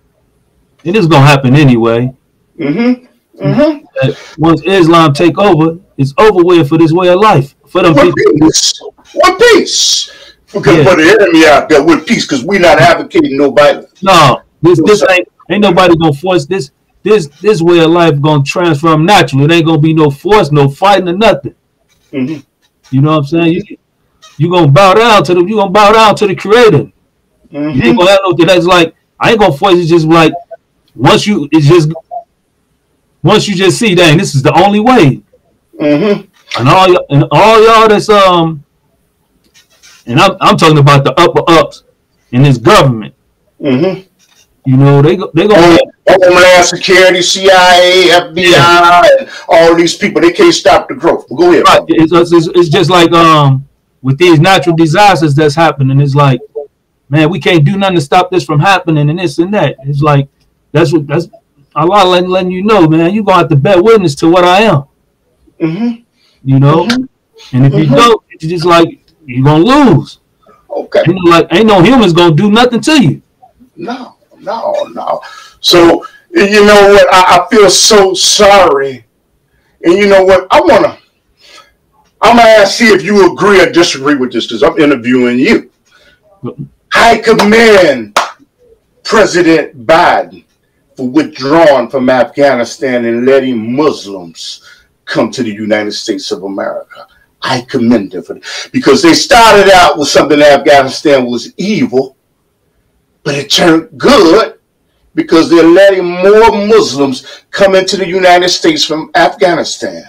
and it's gonna happen anyway. Mm-hmm. Mm-hmm. That once Islam take over, it's over with for this way of life for them what people. Peace. What peace? We can yeah. put an enemy out there with peace, because we're not advocating nobody. No, this this ain't ain't nobody gonna force this. This this way of life gonna transform naturally. It ain't gonna be no force, no fighting, or nothing. Mm-hmm. You know what I'm saying? You you gonna bow down to the you gonna bow down to the Creator. Mm-hmm. You ain't gonna have no. That's like I ain't gonna force. It's just like once you it's just once you just see, dang, this is the only way. Mm-hmm. And all y'all and all y'all that's um, and I'm I'm talking about the upper ups in this government. Mm-hmm. You know they they gonna. Homeland Security, C I A, F B I, yeah. and all these people, they can't stop the growth. Well, go ahead. Right. It's, it's, it's just like um, with these natural disasters that's happening, it's like, man, we can't do nothing to stop this from happening and this and that. It's like, that's what, that's Allah letting, letting you know, man, you're going to have to bear witness to what I am. Mm-hmm. You know? Mm-hmm. And if mm-hmm. you don't, it's just like, you're going to lose. Okay. You know, like, ain't no humans going to do nothing to you. No, no, no. So, you know what, I, I feel so sorry. And you know what, I want to, I'm going to ask you if you agree or disagree with this, because I'm interviewing you. I commend President Biden for withdrawing from Afghanistan and letting Muslims come to the United States of America. I commend them for that, because they started out with something that Afghanistan was evil, but it turned good, because they're letting more Muslims come into the United States from Afghanistan.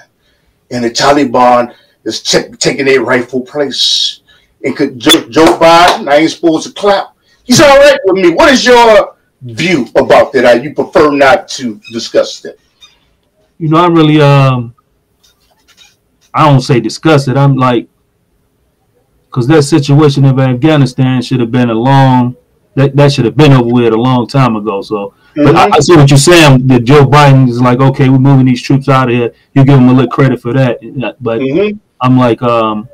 And the Taliban is taking their rightful place. And could Joe, Joe Biden, I ain't supposed to clap. He's all right with me. What is your view about that? I, you prefer not to discuss that? You know, I'm really, um, I don't say discuss it. I'm like, because that situation of Afghanistan should have been a long That, that should have been over with a long time ago. So, mm-hmm. but I, I see what you're saying. That Joe Biden is like, okay, we're moving these troops out of here. You give him a little credit for that. But mm-hmm. I'm like, um,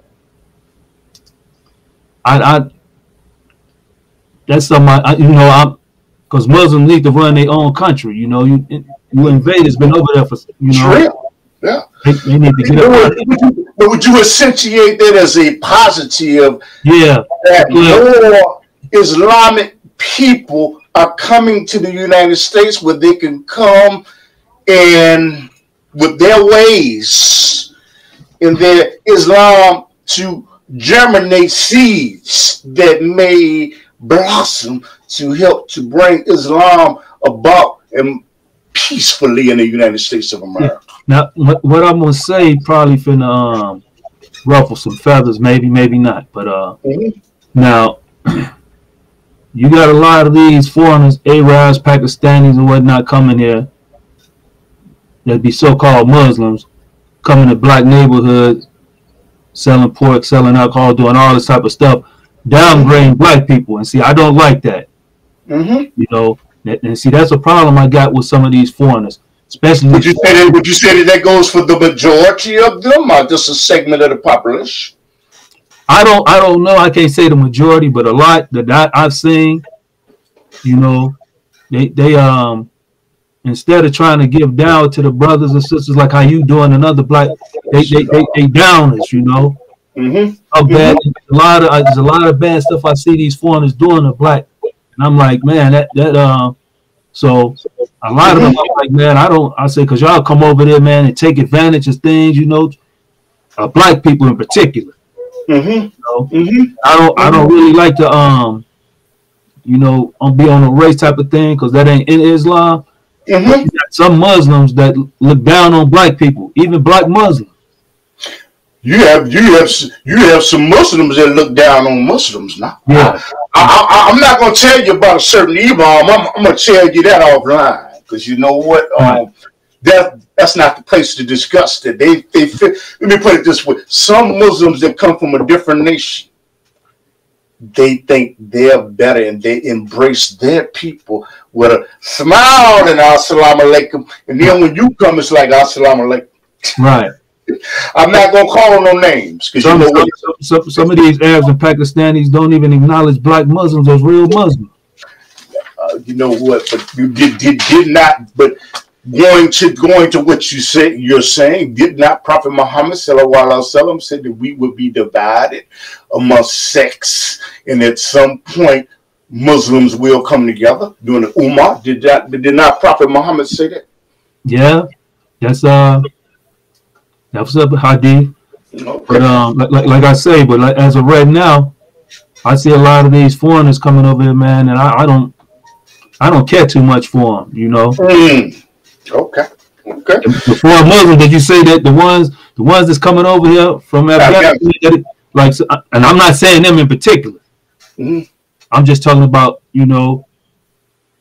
I, I that's something I, I you know, I'm because Muslims need to run their own country. You know, you you invaders been over there for you know. Sure. Yeah. They, they need to get up. Would you, would you accentuate that as a positive? Yeah. That yeah. Your, Islamic people are coming to the United States where they can come and with their ways in their Islam to germinate seeds that may blossom to help to bring Islam about and peacefully in the United States of America. Now, what I'm going to say probably finna um, ruffle some feathers, maybe, maybe not. But uh, mm-hmm. now, you got a lot of these foreigners, Arabs, Pakistanis, and whatnot coming here. That'd be so-called Muslims coming to black neighborhoods, selling pork, selling alcohol, doing all this type of stuff, downgrading black people. And see, I don't like that. Mm-hmm. You know, and, and see, that's a problem I got with some of these foreigners, especially. Would you say that? Would you say that that goes for the majority of them, or just a segment of the populace? I don't, I don't know. I can't say the majority, but a lot that I've seen, you know, they, they, um, instead of trying to give down to the brothers and sisters, like how you doing another black, they, they, they, they down us, you know, mm-hmm. how bad mm-hmm. a lot of, there's a lot of bad stuff I see these foreigners doing to black. And I'm like, man, that, that, um, uh, so a lot mm-hmm. of them, I'm like, man, I don't, I say, cause y'all come over there, man, and take advantage of things, you know, uh, black people in particular. Mm-hmm. You know? Mm-hmm. I don't. Mm-hmm. I don't really like to, um, you know, be on a race type of thing, because that ain't in Islam. Mm-hmm. But you got some Muslims that look down on black people, even black Muslims. You have you have you have some Muslims that look down on Muslims now. Yeah. I, I, I, I'm not gonna tell you about a certain imam. I'm, I'm gonna tell you that offline, because you know what. Um, right. That that's not the place to discuss that. They they fit, let me put it this way: some Muslims that come from a different nation they think they're better and they embrace their people with a smile and Assalamu alaikum. And then when you come, it's like Assalamu alaikum. Right. I'm not going to call no names. Cause some, you know some, some, some of these Arabs and Pakistanis don't even acknowledge black Muslims as real Muslims. Uh, you know what? But you did, did, did not, but going to going to what you say, you're saying, did not Prophet Muhammad sallam, said that we would be divided amongst sects, and at some point Muslims will come together during the Ummah? Did that did not Prophet Muhammad say that? Yeah, that's uh that's up Hadith. Okay. But um like, like like I say, but like as of right now, I see a lot of these foreigners coming over here, man, and I, I don't I don't care too much for them, you know. Mm. Okay. Okay. The foreign Muslims, did you say that the ones the ones that's coming over here from Afghanistan, like, and I'm not saying them in particular. Mm-hmm. I'm just talking about, you know,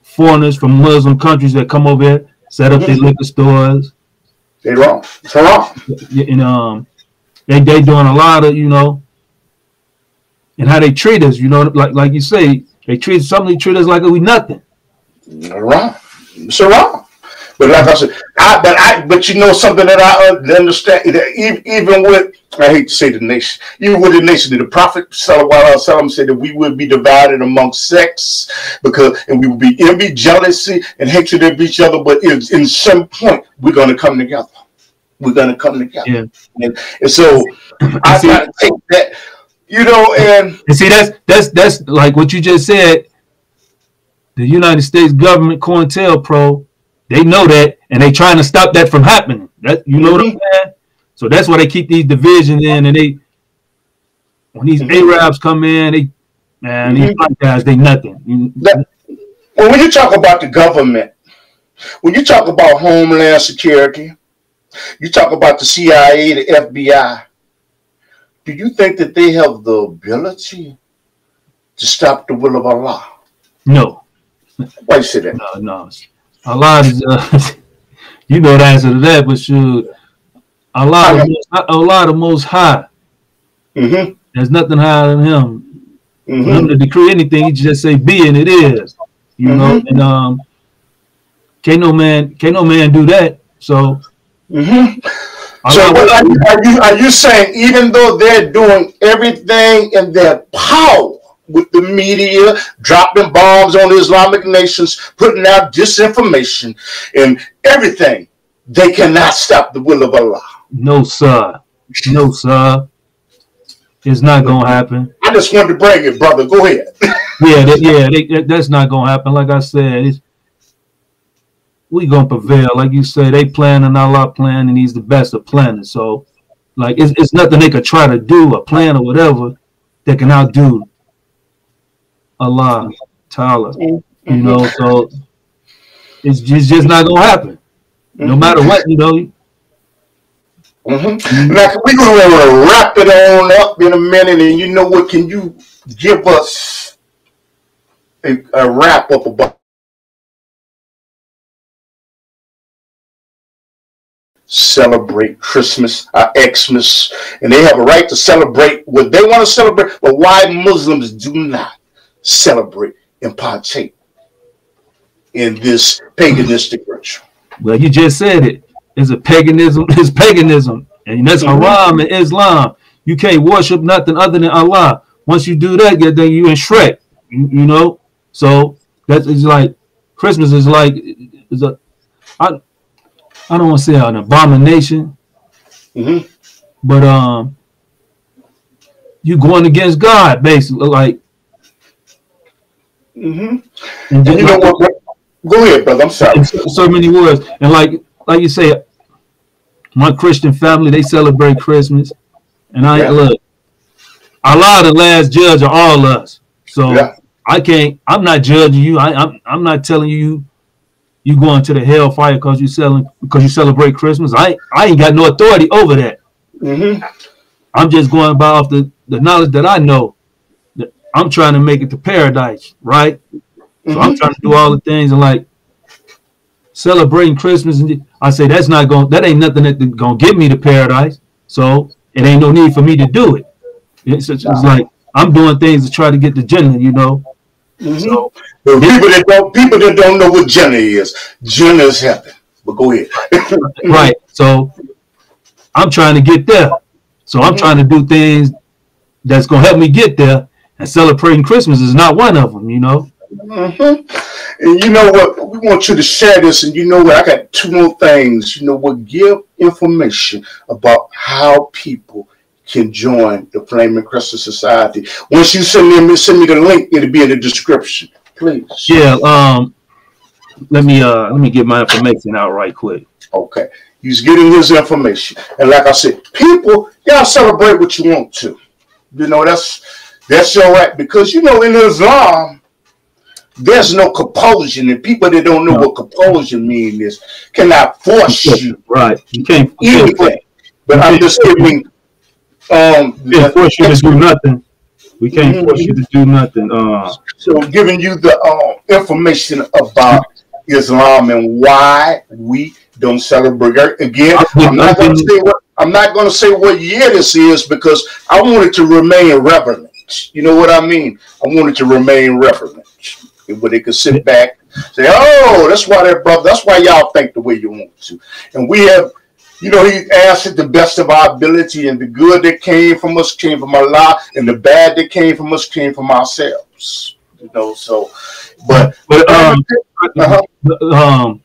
foreigners from Muslim countries that come over here, set up mm-hmm. their liquor stores. They wrong. It's wrong. And um they they doing a lot of, you know, and how they treat us, you know, like like you say, they treat somebody treat us like we nothing. All right. It's wrong. But like I said, I, but I, but you know something that I understand, that even, even with, I hate to say the nation, even with the nation, the Prophet sallallahu alaihi wasallam said that we would be divided amongst sects, because, and we would be envy, jealousy, and hatred of each other. But if, in some point, we're going to come together. We're going to come together. Yeah. And, and so I got to take that, you know, and, and see, that's that's that's like what you just said. The United States government, COINTELPRO, they know that, and they trying to stop that from happening. That you know mm-hmm. what I'm saying? So that's why they keep these divisions in, and they when these mm-hmm. Arabs come in, they man, mm-hmm. these black guys, they nothing. That, well, when you talk about the government, when you talk about Homeland Security, you talk about the C I A, the F B I, do you think that they have the ability to stop the will of Allah? No. Why you say that? No, no. Allah is, uh, you know the answer to that, but you, Allah, Allah the Most High. Mm-hmm. There's nothing higher than Him. Mm-hmm. For Him to decree anything, He just say be, and it is. You mm-hmm. know, and um, can't no man, can't no man do that. So, mm-hmm. so well, are, you, are you are you saying even though they're doing everything in their power? With the media dropping bombs on Islamic nations, putting out disinformation and everything, they cannot stop the will of Allah. No, sir. No, sir. It's not going to happen. I just wanted to bring it, brother. Go ahead. yeah, that, yeah, they, that's not going to happen. Like I said, it's, we going to prevail. Like you say, they plan and Allah plan, and He's the best of planning. So, like, it's, it's nothing they could try to do or plan or whatever that can outdo Allah, Ta'ala, you know, so it's just, it's just not going to happen. No matter what, you know. Mm-hmm. Now, we're going to wrap it on up in a minute, and you know what, can you give us a, a wrap up about celebrate Christmas, uh, Xmas, and they have a right to celebrate what they want to celebrate, but why Muslims do not celebrate and partake in this paganistic ritual? Well, you just said it. It's a paganism. It's paganism, and that's mm-hmm. haram in Islam. You can't worship nothing other than Allah. Once you do that, then you in Shrek. You, you know, so that's it's like Christmas is like is a I I don't want to say an abomination, mm-hmm. but um, you going against God basically, like. Mm-hmm. And you know what? Go ahead, brother. I'm sorry. So, so many words, and like, like you say, my Christian family, they celebrate Christmas, and I yeah. look. Allah, the last judge of all us, so yeah. I can't. I'm not judging you. I, I'm. I'm not telling you you going to the hellfire because you selling because you celebrate Christmas. I. I ain't got no authority over that. Mm-hmm. I'm just going by off the the knowledge that I know. I'm trying to make it to paradise, right? Mm-hmm. So I'm trying to do all the things and like celebrating Christmas. And I say that's not going. That ain't nothing that's gonna get me to paradise. So it ain't no need for me to do it. It's, just, it's like I'm doing things to try to get the Jannah, you know. Mm-hmm. So people that don't people that don't know what Jannah is, Jannah is heaven. But go ahead. Right. So I'm trying to get there. So I'm mm-hmm. trying to do things that's gonna help me get there. And celebrating Christmas is not one of them, you know. Mm-hmm. And you know what? We want you to share this. And you know what? I got two more things. You know what? Give information about how people can join the Flame and Crescent Society. Once you send me send me the link, it'll be in the description. Please. Yeah. Um. Let me uh. Let me get my information out right quick. Okay. He's getting his information, and like I said, people, y'all celebrate what you want to. You know, that's that's your right, because you know in Islam, there's no compulsion, and people that don't know no. what compulsion means is cannot force you. you. Right, you can't. Anyway, but I'm just giving. Um, we can't force you to do nothing. We can't mm-hmm. force you to do nothing. Uh, so, giving you the uh, information about Islam and why we don't celebrate. Again, I'm not going to say what I'm not going to say what year this is, because I wanted to remain reverent. You know what I mean? I wanted to remain reverent, where they could sit back, say, "Oh, that's why that brother. That's why y'all think the way you want to." And we have. You know, he answered the best of our ability, and the good that came from us came from Allah, and the bad that came from us came from ourselves. You know, so, but, but um, uh -huh. um,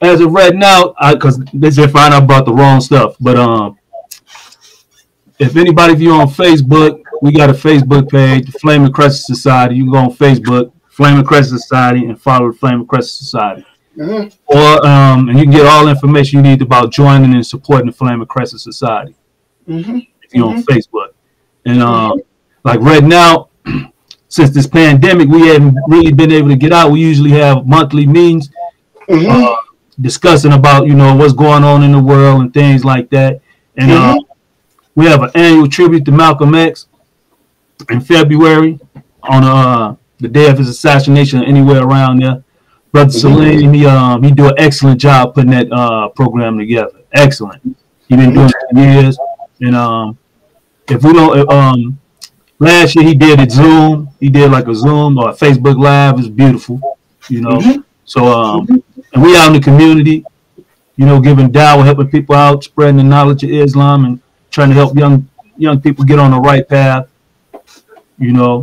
as of right now, I because they just found out about the wrong stuff. But um, if anybody of you on Facebook, we got a Facebook page, the Flame and Crescent Society. You can go on Facebook, Flame and Crescent Society, and follow the Flame and Crescent Society. Mm-hmm. Or um, and you can get all information you need about joining and supporting the Flame and Crescent Society mm-hmm. if you're mm-hmm. on Facebook. And um, like right now, since this pandemic, we haven't really been able to get out. We usually have monthly meetings mm-hmm. uh, discussing about you know what's going on in the world and things like that. And mm-hmm. uh, we have an annual tribute to Malcolm X in February on uh, the day of his assassination, anywhere around there. Brother Salim, he um he do an excellent job putting that uh program together. Excellent. He been doing it for years. And um if we don't if, um last year he did it Zoom, he did like a Zoom or a Facebook Live. It's beautiful, you know. Mm-hmm. So um and we out in the community, you know, giving dawah, helping people out, spreading the knowledge of Islam and trying to help young young people get on the right path, you know.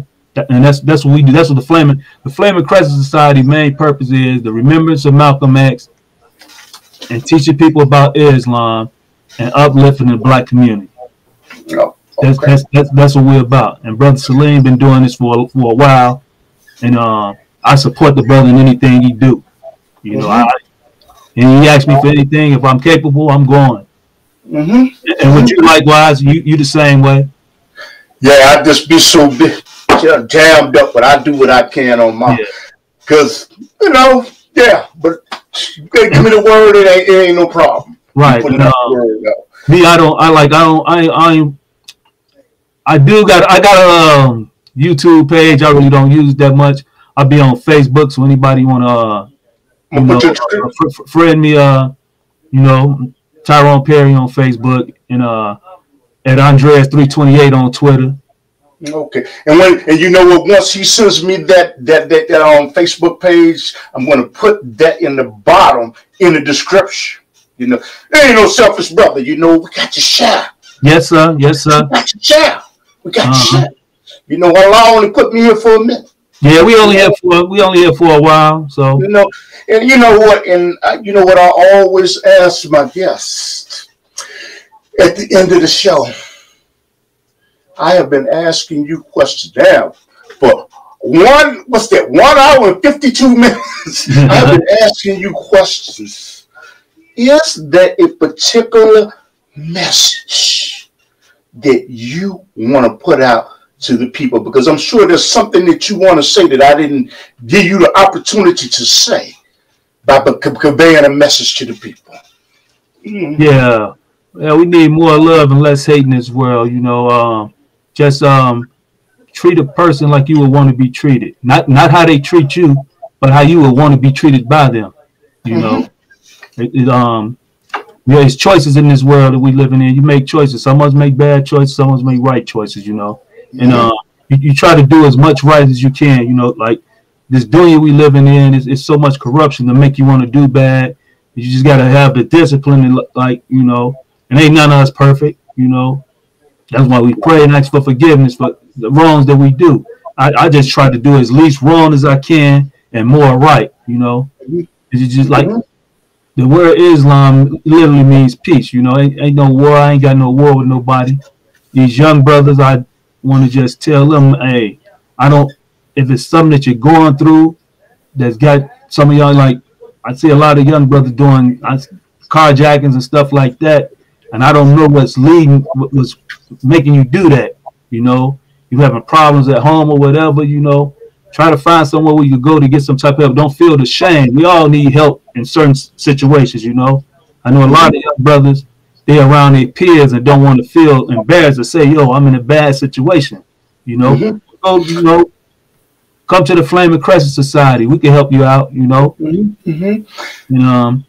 And that's that's what we do. That's what the Flame the Flame and Crescent Society's main purpose is: the remembrance of Malcolm X and teaching people about Islam and uplifting the black community. Oh, okay. That's that's that's that's what we're about. And Brother Salim been doing this for for a while, and um, I support the brother in anything he do. You know, mm-hmm. I, and he asked me for anything. If I'm capable, I'm going. Mm-hmm. And would you likewise? You you the same way? Yeah, I just be so big. Jammed up, but I do what I can on my, yeah. cause you know, yeah. But they give me the word, it ain't, it ain't no problem. Right. And, uh, me, I don't. I like. I don't. I. I. I do got. I got a um, YouTube page. I really don't use that much. I'll be on Facebook. So anybody wanna, uh, you know, uh, friend me, uh, you know, Tyrone Perry on Facebook, and uh, at Andreas three twenty-eight on Twitter. Okay, and when and you know what? Once he sends me that that that, that um, Facebook page, I'm going to put that in the bottom in the description. You know, there ain't no selfish brother. You know, we got to share. Yes, sir. Yes, sir. We got to share. We got uh-huh. to share. You know, Allah only put me here for a minute. Yeah, we only here for we only here for a while. So you know, and you know what? And I, you know what? I always ask my guests at the end of the show. I have been asking you questions now for one, what's that, one hour and fifty-two minutes. I've been asking you questions. Is there a particular message that you want to put out to the people? Because I'm sure there's something that you want to say that I didn't give you the opportunity to say by conveying a message to the people. Mm. Yeah. Yeah, we need more love and less hate in this world, you know. Um, Just um, treat a person like you would want to be treated. Not not how they treat you, but how you would want to be treated by them. You mm-hmm. know, it, it, um, there's choices in this world that we live in. You make choices. Some of us make bad choices. Some of us make right choices. You know, And uh, you, you try to do as much right as you can. You know, like this dunya we living in is, is so much corruption to make you want to do bad. You just got to have the discipline, and like, you know, and ain't none of us perfect, you know. That's why we pray and ask for forgiveness for the wrongs that we do. I, I just try to do as least wrong as I can and more right, you know. It's just like the word Islam literally means peace, you know. Ain't, ain't no war. I ain't got no war with nobody. These young brothers, I want to just tell them, hey, I don't, if it's something that you're going through that's got some of y'all, like, I see a lot of young brothers doing carjackings and stuff like that, and I don't know what's leading, what's making you do that. You know, you having problems at home or whatever. You know, try to find somewhere where you go to get some type of help. Don't feel the shame. We all need help in certain situations. You know, I know a lot of young brothers, they around their peers and don't want to feel embarrassed to say, "Yo, I'm in a bad situation." You know, mm-hmm. so you know. Come to the Flame and Crescent Society. We can help you out, you know. Mm-hmm. And um,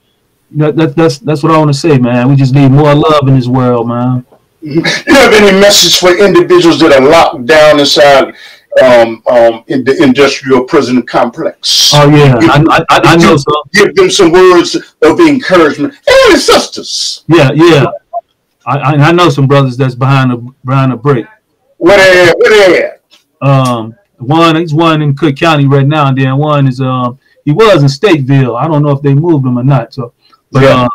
that, that, that's that's what I want to say, man. We just need more love in this world, man. You have any message for individuals that are locked down inside um, um, in the industrial prison complex? Oh yeah, give, I, I, I know. Give, so. give them some words of encouragement and sisters. Yeah, yeah. I I know some brothers that's behind a behind a brick. Where they at? Where they at? Um. One, he's one in Cook County right now, and then one is um he was in Stateville. I don't know if they moved him or not. So, but yeah, um,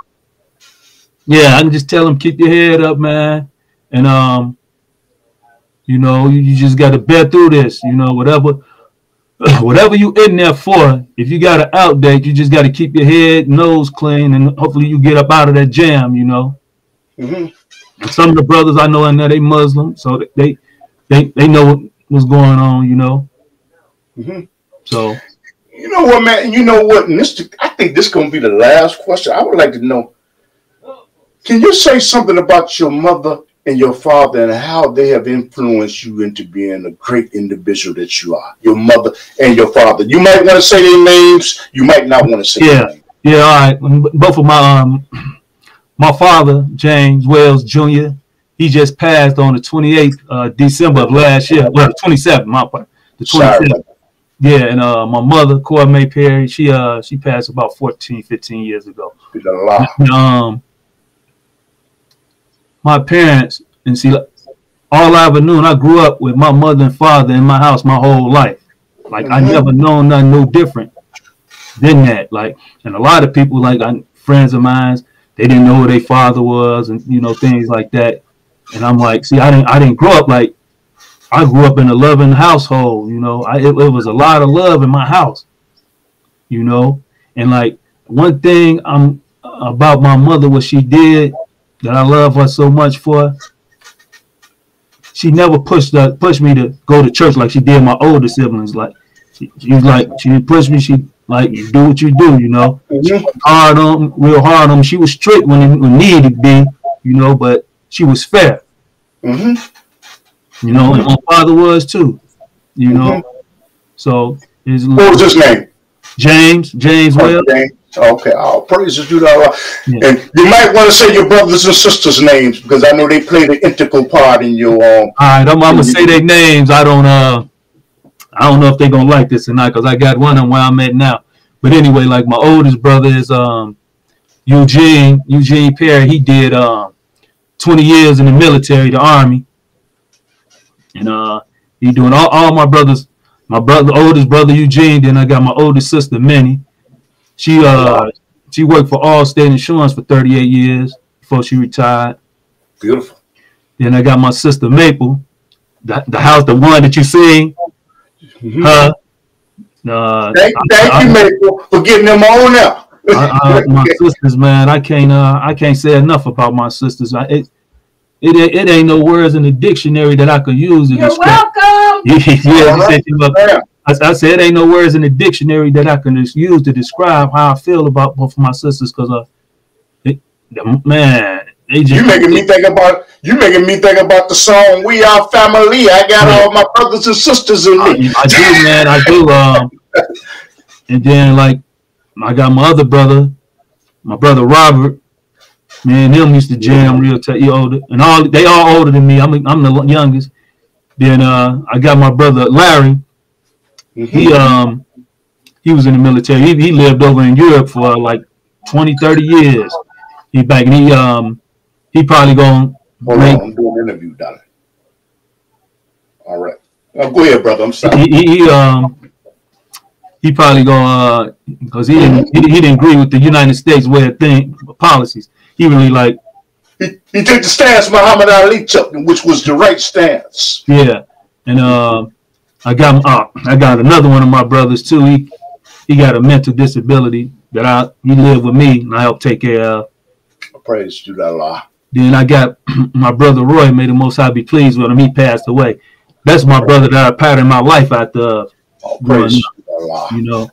yeah I can just tell him keep your head up, man, and um, you know, you, you just got to bear through this. You know, whatever, whatever you in there for. If you got an out date, you just got to keep your head, nose clean, and hopefully you get up out of that jam. You know, mm-hmm. Some of the brothers I know in there, they Muslim, so they they they know what's going on, you know. Mm-hmm. So, you know what, man? You know what, Mister? I think this is gonna be the last question. I would like to know. Can you say something about your mother and your father and how they have influenced you into being a great individual that you are? Your mother and your father. You might want to say their names. You might not want to say. Yeah, their names. Yeah. All right. Both of my um, my father, James Wells Junior He just passed on the twenty-eighth uh, December of last year. Well, twenty-seventh, my part, the twenty-seventh. Yeah, and uh, my mother, Cormae Perry, she uh she passed about fourteen, fifteen years ago. And, um, my parents, and see, all I ever knew, and I grew up with my mother and father in my house my whole life. Like mm-hmm. I never known nothing no different than that. Like, and a lot of people, like I, friends of mine, they didn't know who their father was, and you know things like that. And I'm like, see, I didn't, I didn't grow up like, I grew up in a loving household, you know. I, it, it was a lot of love in my house, you know. And like one thing I'm about my mother, what she did that I love her so much for, she never pushed the, pushed me to go to church like she did my older siblings. Like she, she was like, she didn't push me. She like, you do what you do, you know. She was hard on, real hard on me. She was strict when it when needed to be, you know, but she was fair, mm-hmm. you know, and my father was too, you know. Mm-hmm. So, his what was his name? James, James oh, Wells. James. Okay, I'll praise the dude. Yeah. And you might want to say your brothers and sisters' names because I know they played an integral part in your. Um, All right, I'm, I'm gonna say their names. I don't, uh, I don't know if they're gonna like this or not because I got one on where I'm at now. But anyway, like my oldest brother is um, Eugene, Eugene Perry. He did um. twenty years in the military, the army, and uh, he doing all, all my brothers. My brother, oldest brother Eugene. Then I got my oldest sister Minnie. She uh, she worked for Allstate Insurance for thirty-eight years before she retired. Beautiful. Then I got my sister Maple, the, the house, the one that you seen. Mm-hmm. Her. Uh, thank thank I, you, I, Maple, for getting them on up. I, I, my sisters, man, I can't, uh, I can't say enough about my sisters. I, it, it, it ain't no words in the dictionary that I could use. To You're describe. welcome. yeah, right. said, you I, I said, it ain't no words in the dictionary that I can use to describe how I feel about both of my sisters. Cause, uh, it, man, they just, you making me think about you making me think about the song "We Are Family." I got man. all my brothers and sisters in me. I, I do, man. I do. Um, and then like. I got my other brother, my brother Robert. Man, him used to jam real tight. He older, and all they all older than me. I'm I'm the youngest. Then uh, I got my brother Larry. Mm-hmm. He um he was in the military. He, he lived over in Europe for uh, like twenty, thirty years. He back and he um he probably gonna Hold make, on, I'm doing an interview, Donna. All right, oh, go ahead, brother. I'm sorry. He, he, he um he probably gonna uh, because he didn't he, he didn't agree with the United States way of thing policies. He really like. He, he took the stance Muhammad Ali took, which was the right stance. Yeah, and uh, I got uh, I got another one of my brothers too. He he got a mental disability that I he lived with me and I helped take care of. Praise to Allah. Then I got my brother Roy. May the Most High be pleased with him. He passed away. That's my brother that I patterned my life after. Oh, praise to Allah. You know.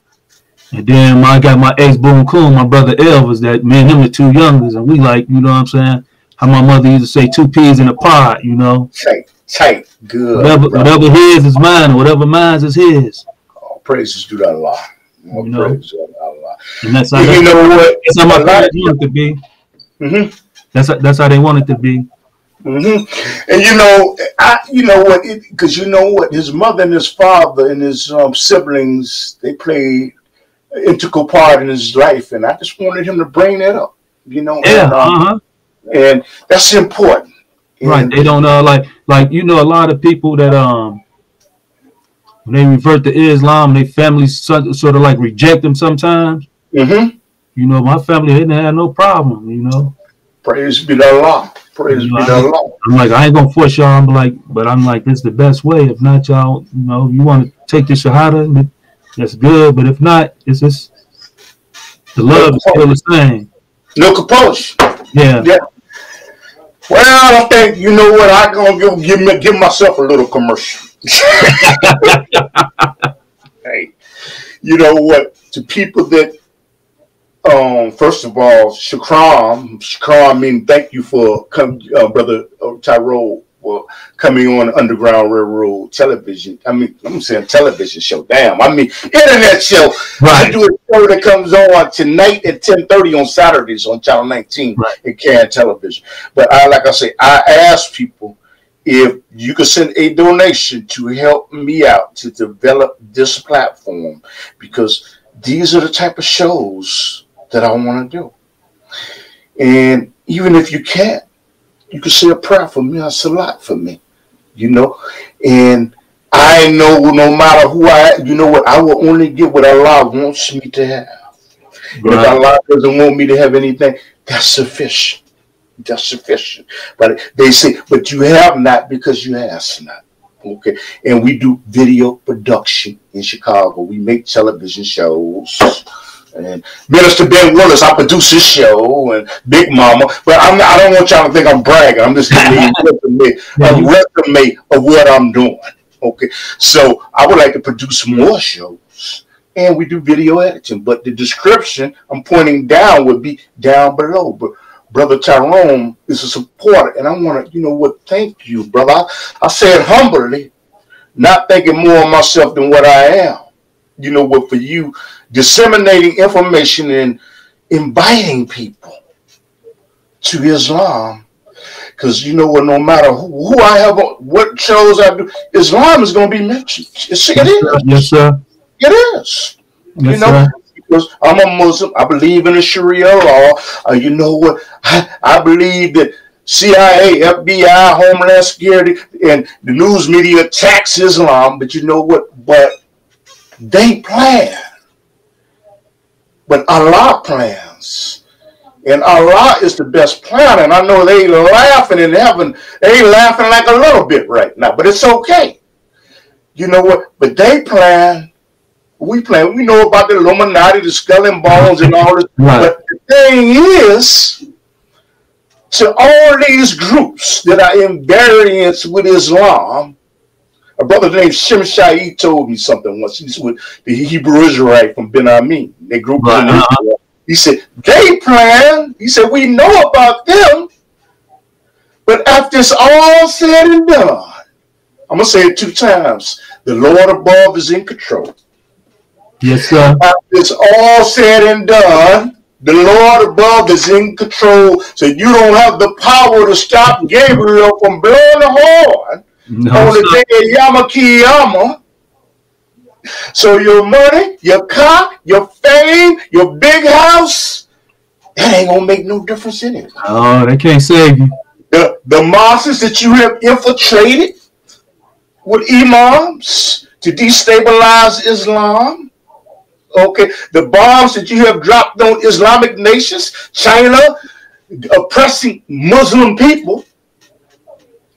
And then I got my ex Boom Coon, my brother Elvis. That me and him the two youngers, and we like, you know what I'm saying. How my mother used to say, two peas in a pod, you know. Tight, tight, good. Whatever, whatever his is mine, and whatever mine is his. Oh, praises to Allah. Oh, you know? Praise Allah. And that's how, you know what? That's how my parents want it to be. Mm-hmm. That's that's how they want it to be. Mm-hmm. And you know, I, you know what? Because you know what? His mother and his father and his um, siblings, they played an integral part in his life, and I just wanted him to bring that up. You know. Yeah. And, um, uh-huh. And that's important, and right? They don't uh like like you know a lot of people that um when they revert to Islam, their families sort of like reject them sometimes. Mm-hmm. You know, my family didn't have no problem. You know, praise be to Allah. Praise you know, be to Allah. I'm like I ain't gonna force y'all. I'm like, but I'm like it's the best way. If not, y'all, you know, you want to take the Shahada, that's good. But if not, it's just the love no is still the same. No compulsion. Yeah. Yeah. Well, I think you know what I'm gonna go give me give myself a little commercial. Hey, you know what? To people that, um, first of all, shukran, shukran mean thank you for come, uh, brother Tyrone, for coming on Underground Railroad television. I mean, I'm saying television show. Damn, I mean internet show. Right. I do a show that comes on tonight at ten thirty on Saturdays on Channel nineteen right. in Can Television. But I, like I say, I ask people if you could send a donation to help me out to develop this platform, because these are the type of shows that I want to do. And even if you can't, you can say a prayer for me. That's a lot for me, you know. And I know no matter who I, you know what, I will only get what Allah wants me to have. Right. If Allah doesn't want me to have anything, that's sufficient. That's sufficient. But they say, but you have not because you ask not. Okay. And we do video production in Chicago. We make television shows. And Minister Ben Willis, I produce his show, and Big Mama. But I'm not, I don't want y'all to think I'm bragging. I'm just giving you a resume, a resume of what I'm doing. Okay, so I would like to produce more shows, and we do video editing. But the description I'm pointing down would be down below. But Brother Tyrone is a supporter, and I want to, you know what? Thank you, brother. I, I say it humbly, not thinking more of myself than what I am. You know what? For you, disseminating information and inviting people to Islam, because you know what? No matter who, who I have, what shows I do, Islam is going to be mentioned. It's, it is. Yes, sir. It is. Yes, you know, sir. Because I'm a Muslim. I believe in the Sharia law. Uh, you know what? I, I believe that C I A, F B I, Homeland Security, and the news media attacks Islam. But you know what? But they plan, but Allah plans, and Allah is the best plan. And I know they laughing in heaven, they laughing like a little bit right now, but it's okay. You know what? But they plan, we plan. We know about the Illuminati, the skull and bones, and all this. Right. But the thing is, to all these groups that are in variance with Islam. A brother named Shem Shai told me something once. He's with the Hebrew Israelite from Ben Amin. They grew up in Israel. He said, they plan. He said, we know about them. But after it's all said and done, I'm going to say it two times. The Lord above is in control. Yes, sir. After it's all said and done, the Lord above is in control. So you don't have the power to stop Gabriel from blowing the horn. No, on the day of Yawm al-Qiyamah. So your money, your car, your fame, your big house, that ain't gonna make no difference in it. Oh, they can't save you. The, the mosques that you have infiltrated with imams to destabilize Islam. Okay, the bombs that you have dropped on Islamic nations, China, oppressing Muslim people.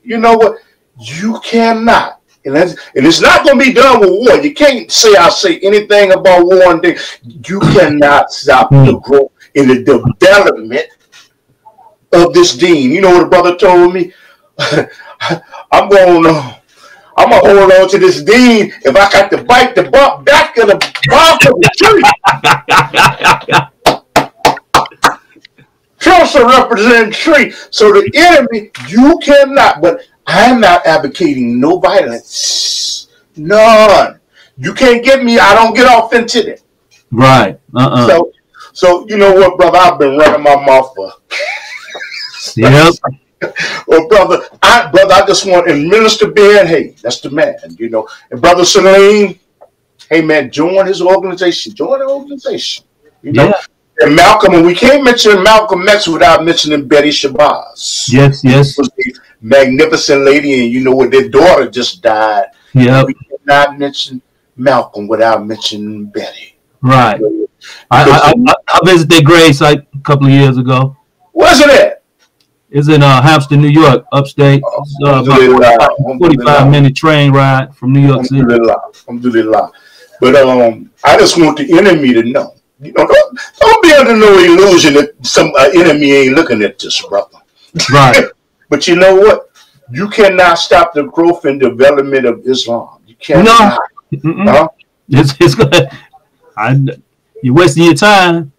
You know what? You cannot. And, that's, and it's not going to be done with war. You can't say I say anything about war and things. You cannot stop the growth and the development of this deen. You know what a brother told me? I'm going on. I'm going to hold on to this deen if I got to bite the bump back of the bump of the tree. Trust a representing tree. So the enemy, you cannot, but I'm not advocating no violence. None. You can't get me. I don't get off into it. Right. Uh-uh. So, so you know what, brother? I've been running my mouth for. Yep. Well, brother, I brother, I just want and Minister Ben, hey, that's the man, you know. And Brother Salim, hey man, join his organization. Join the organization. You know. Yeah. And Malcolm, and we can't mention Malcolm X without mentioning Betty Shabazz. Yes, yes. Magnificent lady, and you know what, their daughter just died. Yeah, we cannot mention Malcolm without mentioning Betty. Right. You know, I, I, I I visited their grave site a couple of years ago. Wasn't it? It's in uh, Hampstead, New York, upstate. Oh, uh, about forty-five minute train ride from New York City. Alhamdulillah. But um, I just want the enemy to know. You know, don't, don't be under no illusion that some uh, enemy ain't looking at this, brother. Right. But you know what? You cannot stop the growth and development of Islam. You can't. No. Mm -mm. Huh? It's, it's good. I, you're wasting your time.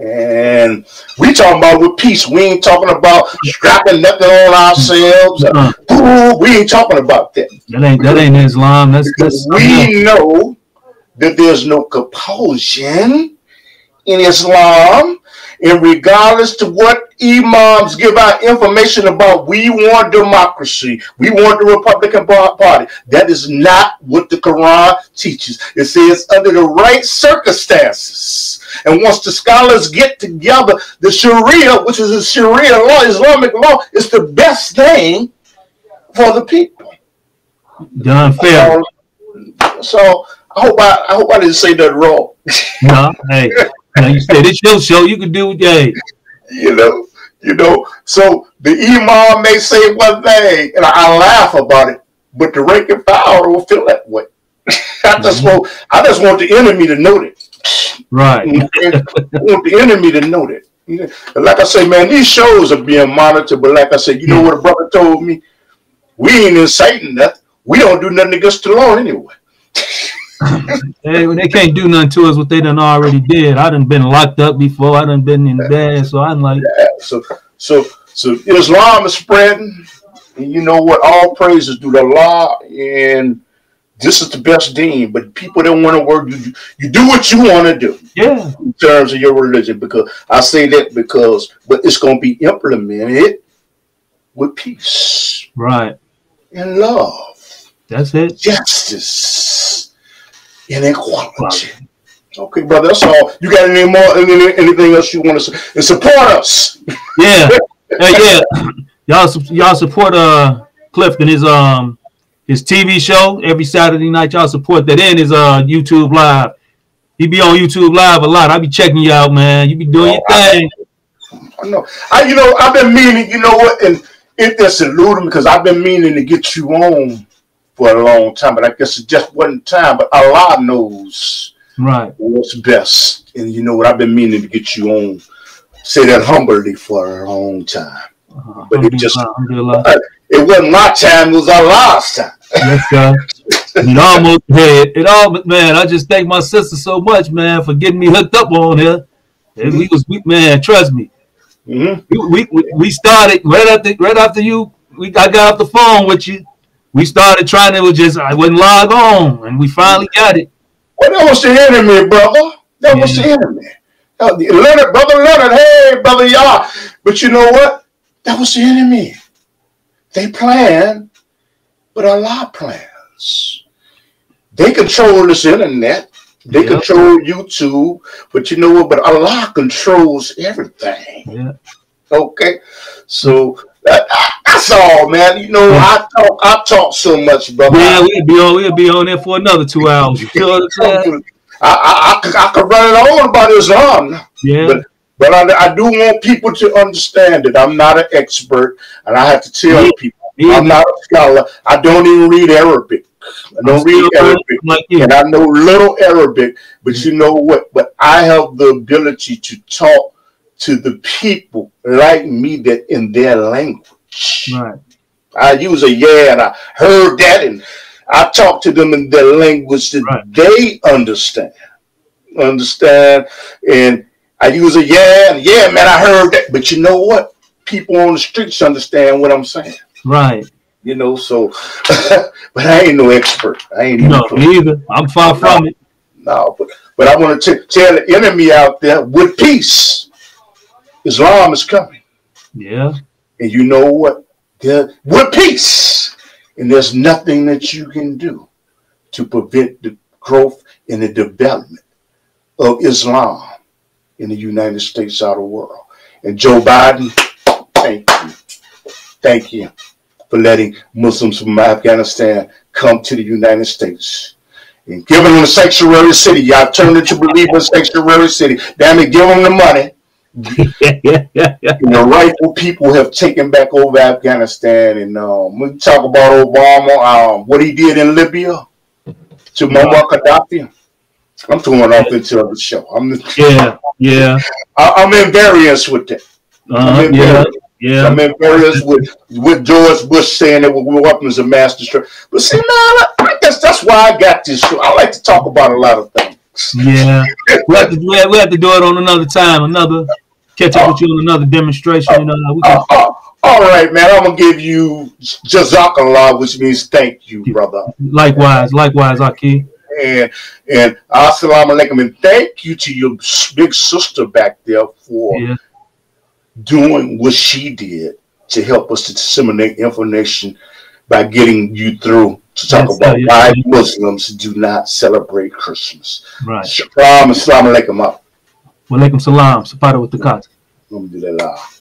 And we talking about with peace. We ain't talking about strapping nothing on ourselves. Mm -hmm. Ooh, we ain't talking about that. That ain't, that ain't Islam. That's, that's we know that there's no compulsion in Islam. And regardless to what imams give out information about, we want democracy, we want the Republican Party. That is not what the Quran teaches. It says under the right circumstances. And once the scholars get together, the Sharia, which is a Sharia law, Islamic law, is the best thing for the people. Done fair. Uh, so I hope I, I hope I didn't say that wrong. No, hey. Now you said it's your show. You can do it, yeah. You know, you know. So the imam may say one thing, and I, I laugh about it, but the rank and file will feel that way. I mm-hmm. just want, I just want the enemy to know that. Right. I want the enemy to know that. And like I say, man, these shows are being monitored. But like I said, you know what a brother told me? We ain't inciting nothing. We don't do nothing against the law anyway. They, they can't do nothing to us what they done already did. I done been locked up before. I done been in bed, so I'm like, yeah, so, so, so Islam is spreading, and you know what? All praise is due to Allah, and this is the best deen. But people don't want to work. You, you do what you want to do, yeah, in terms of your religion. Because I say that because, but it's going to be implemented with peace, right, and love. That's it. Justice. Inequality. Okay, brother, that's all. You got any more, any, anything else you want to say? And support us. Yeah. Hey, yeah. Y'all y'all support uh Cliff and his um his T V show every Saturday night. Y'all support that in his uh YouTube live. He be on YouTube live a lot. I be checking you out, man. You be doing oh, your thing. I, I know. I you know, I've been meaning, you know what, and it that's eluding because I've been meaning to get you on for a long time, but I guess it just wasn't time. But Allah knows right what's best, and you know what, I've been meaning to get you on, say that humbly, for a long time, uh, but it just uh, it wasn't my time, it was Allah's time. Yes, God. It almost did. It all, but man, I just thank my sister so much, man, for getting me hooked up on here. And mm-hmm. we was we, man, trust me, mm-hmm. we, we we started right after right after you. We I got off the phone with you. We started trying to just, I wouldn't log on, and we finally got it. Well, that was the enemy, brother. That yeah. was the enemy. Leonard, brother Leonard, hey, brother, y'all. But you know what? That was the enemy. They planned But Allah plans. They control this internet. They yep. control YouTube. But you know what? But Allah controls everything. Yep. Okay. So uh, that's all, man. You know, I talk, I talk so much, brother. Yeah, we'll be on, we'll be on there for another two hours. You feel I, I, I, I could run it on about Islam. Yeah. But, but I, I do want people to understand that I'm not an expert, and I have to tell yeah. people. I'm not a scholar. I don't even read Arabic. I don't read Arabic, like and I know little Arabic, but you know what? But I have the ability to talk to the people like me that in their language. Right. I use a yeah, and I heard that, and I talk to them in their language that right. they understand. Understand? And I use a yeah, and yeah, man, I heard that. But you know what? People on the streets understand what I'm saying. Right, you know, so but I ain't no expert. I ain't no neither. I'm far from it. No, but but I want to tell the enemy out there with peace, Islam is coming. Yeah, and you know what? They're, with peace, and there's nothing that you can do to prevent the growth and the development of Islam in the United States or the world. And Joe Biden, thank you. Thank you for letting Muslims from Afghanistan come to the United States and giving them a sanctuary city. Y'all turned it to believe in sanctuary city. Damn it, give them the money. And the rightful people have taken back over Afghanistan. And um, we talk about Obama, um, what he did in Libya to Muammar Gaddafi. I'm throwing off into the show. I'm yeah, yeah. I, I'm in variance with that. Uh-huh, I'm in yeah. variance. Yeah, I'm embarrassed with with George Bush saying that we're weapons of mass destruction. But see, man, I guess that's why I got this show. I like to talk about a lot of things. Yeah, we have to we have, we have to do it on another time, another catch up uh, with you on another demonstration. Uh, you know, we can... uh, uh, all right, man. I'm gonna give you Jazakallah, which means thank you, brother. Likewise, likewise, Aki. And and Assalamu alaikum, and thank you to your big sister back there for. Yeah. Doing what she did to help us to disseminate information by getting you through to talk yes, about sir, yes, why yes. Muslims do not celebrate Christmas. Right. Shalom, assalamu alaikum. Wa alaikum salam. Safada with the cut.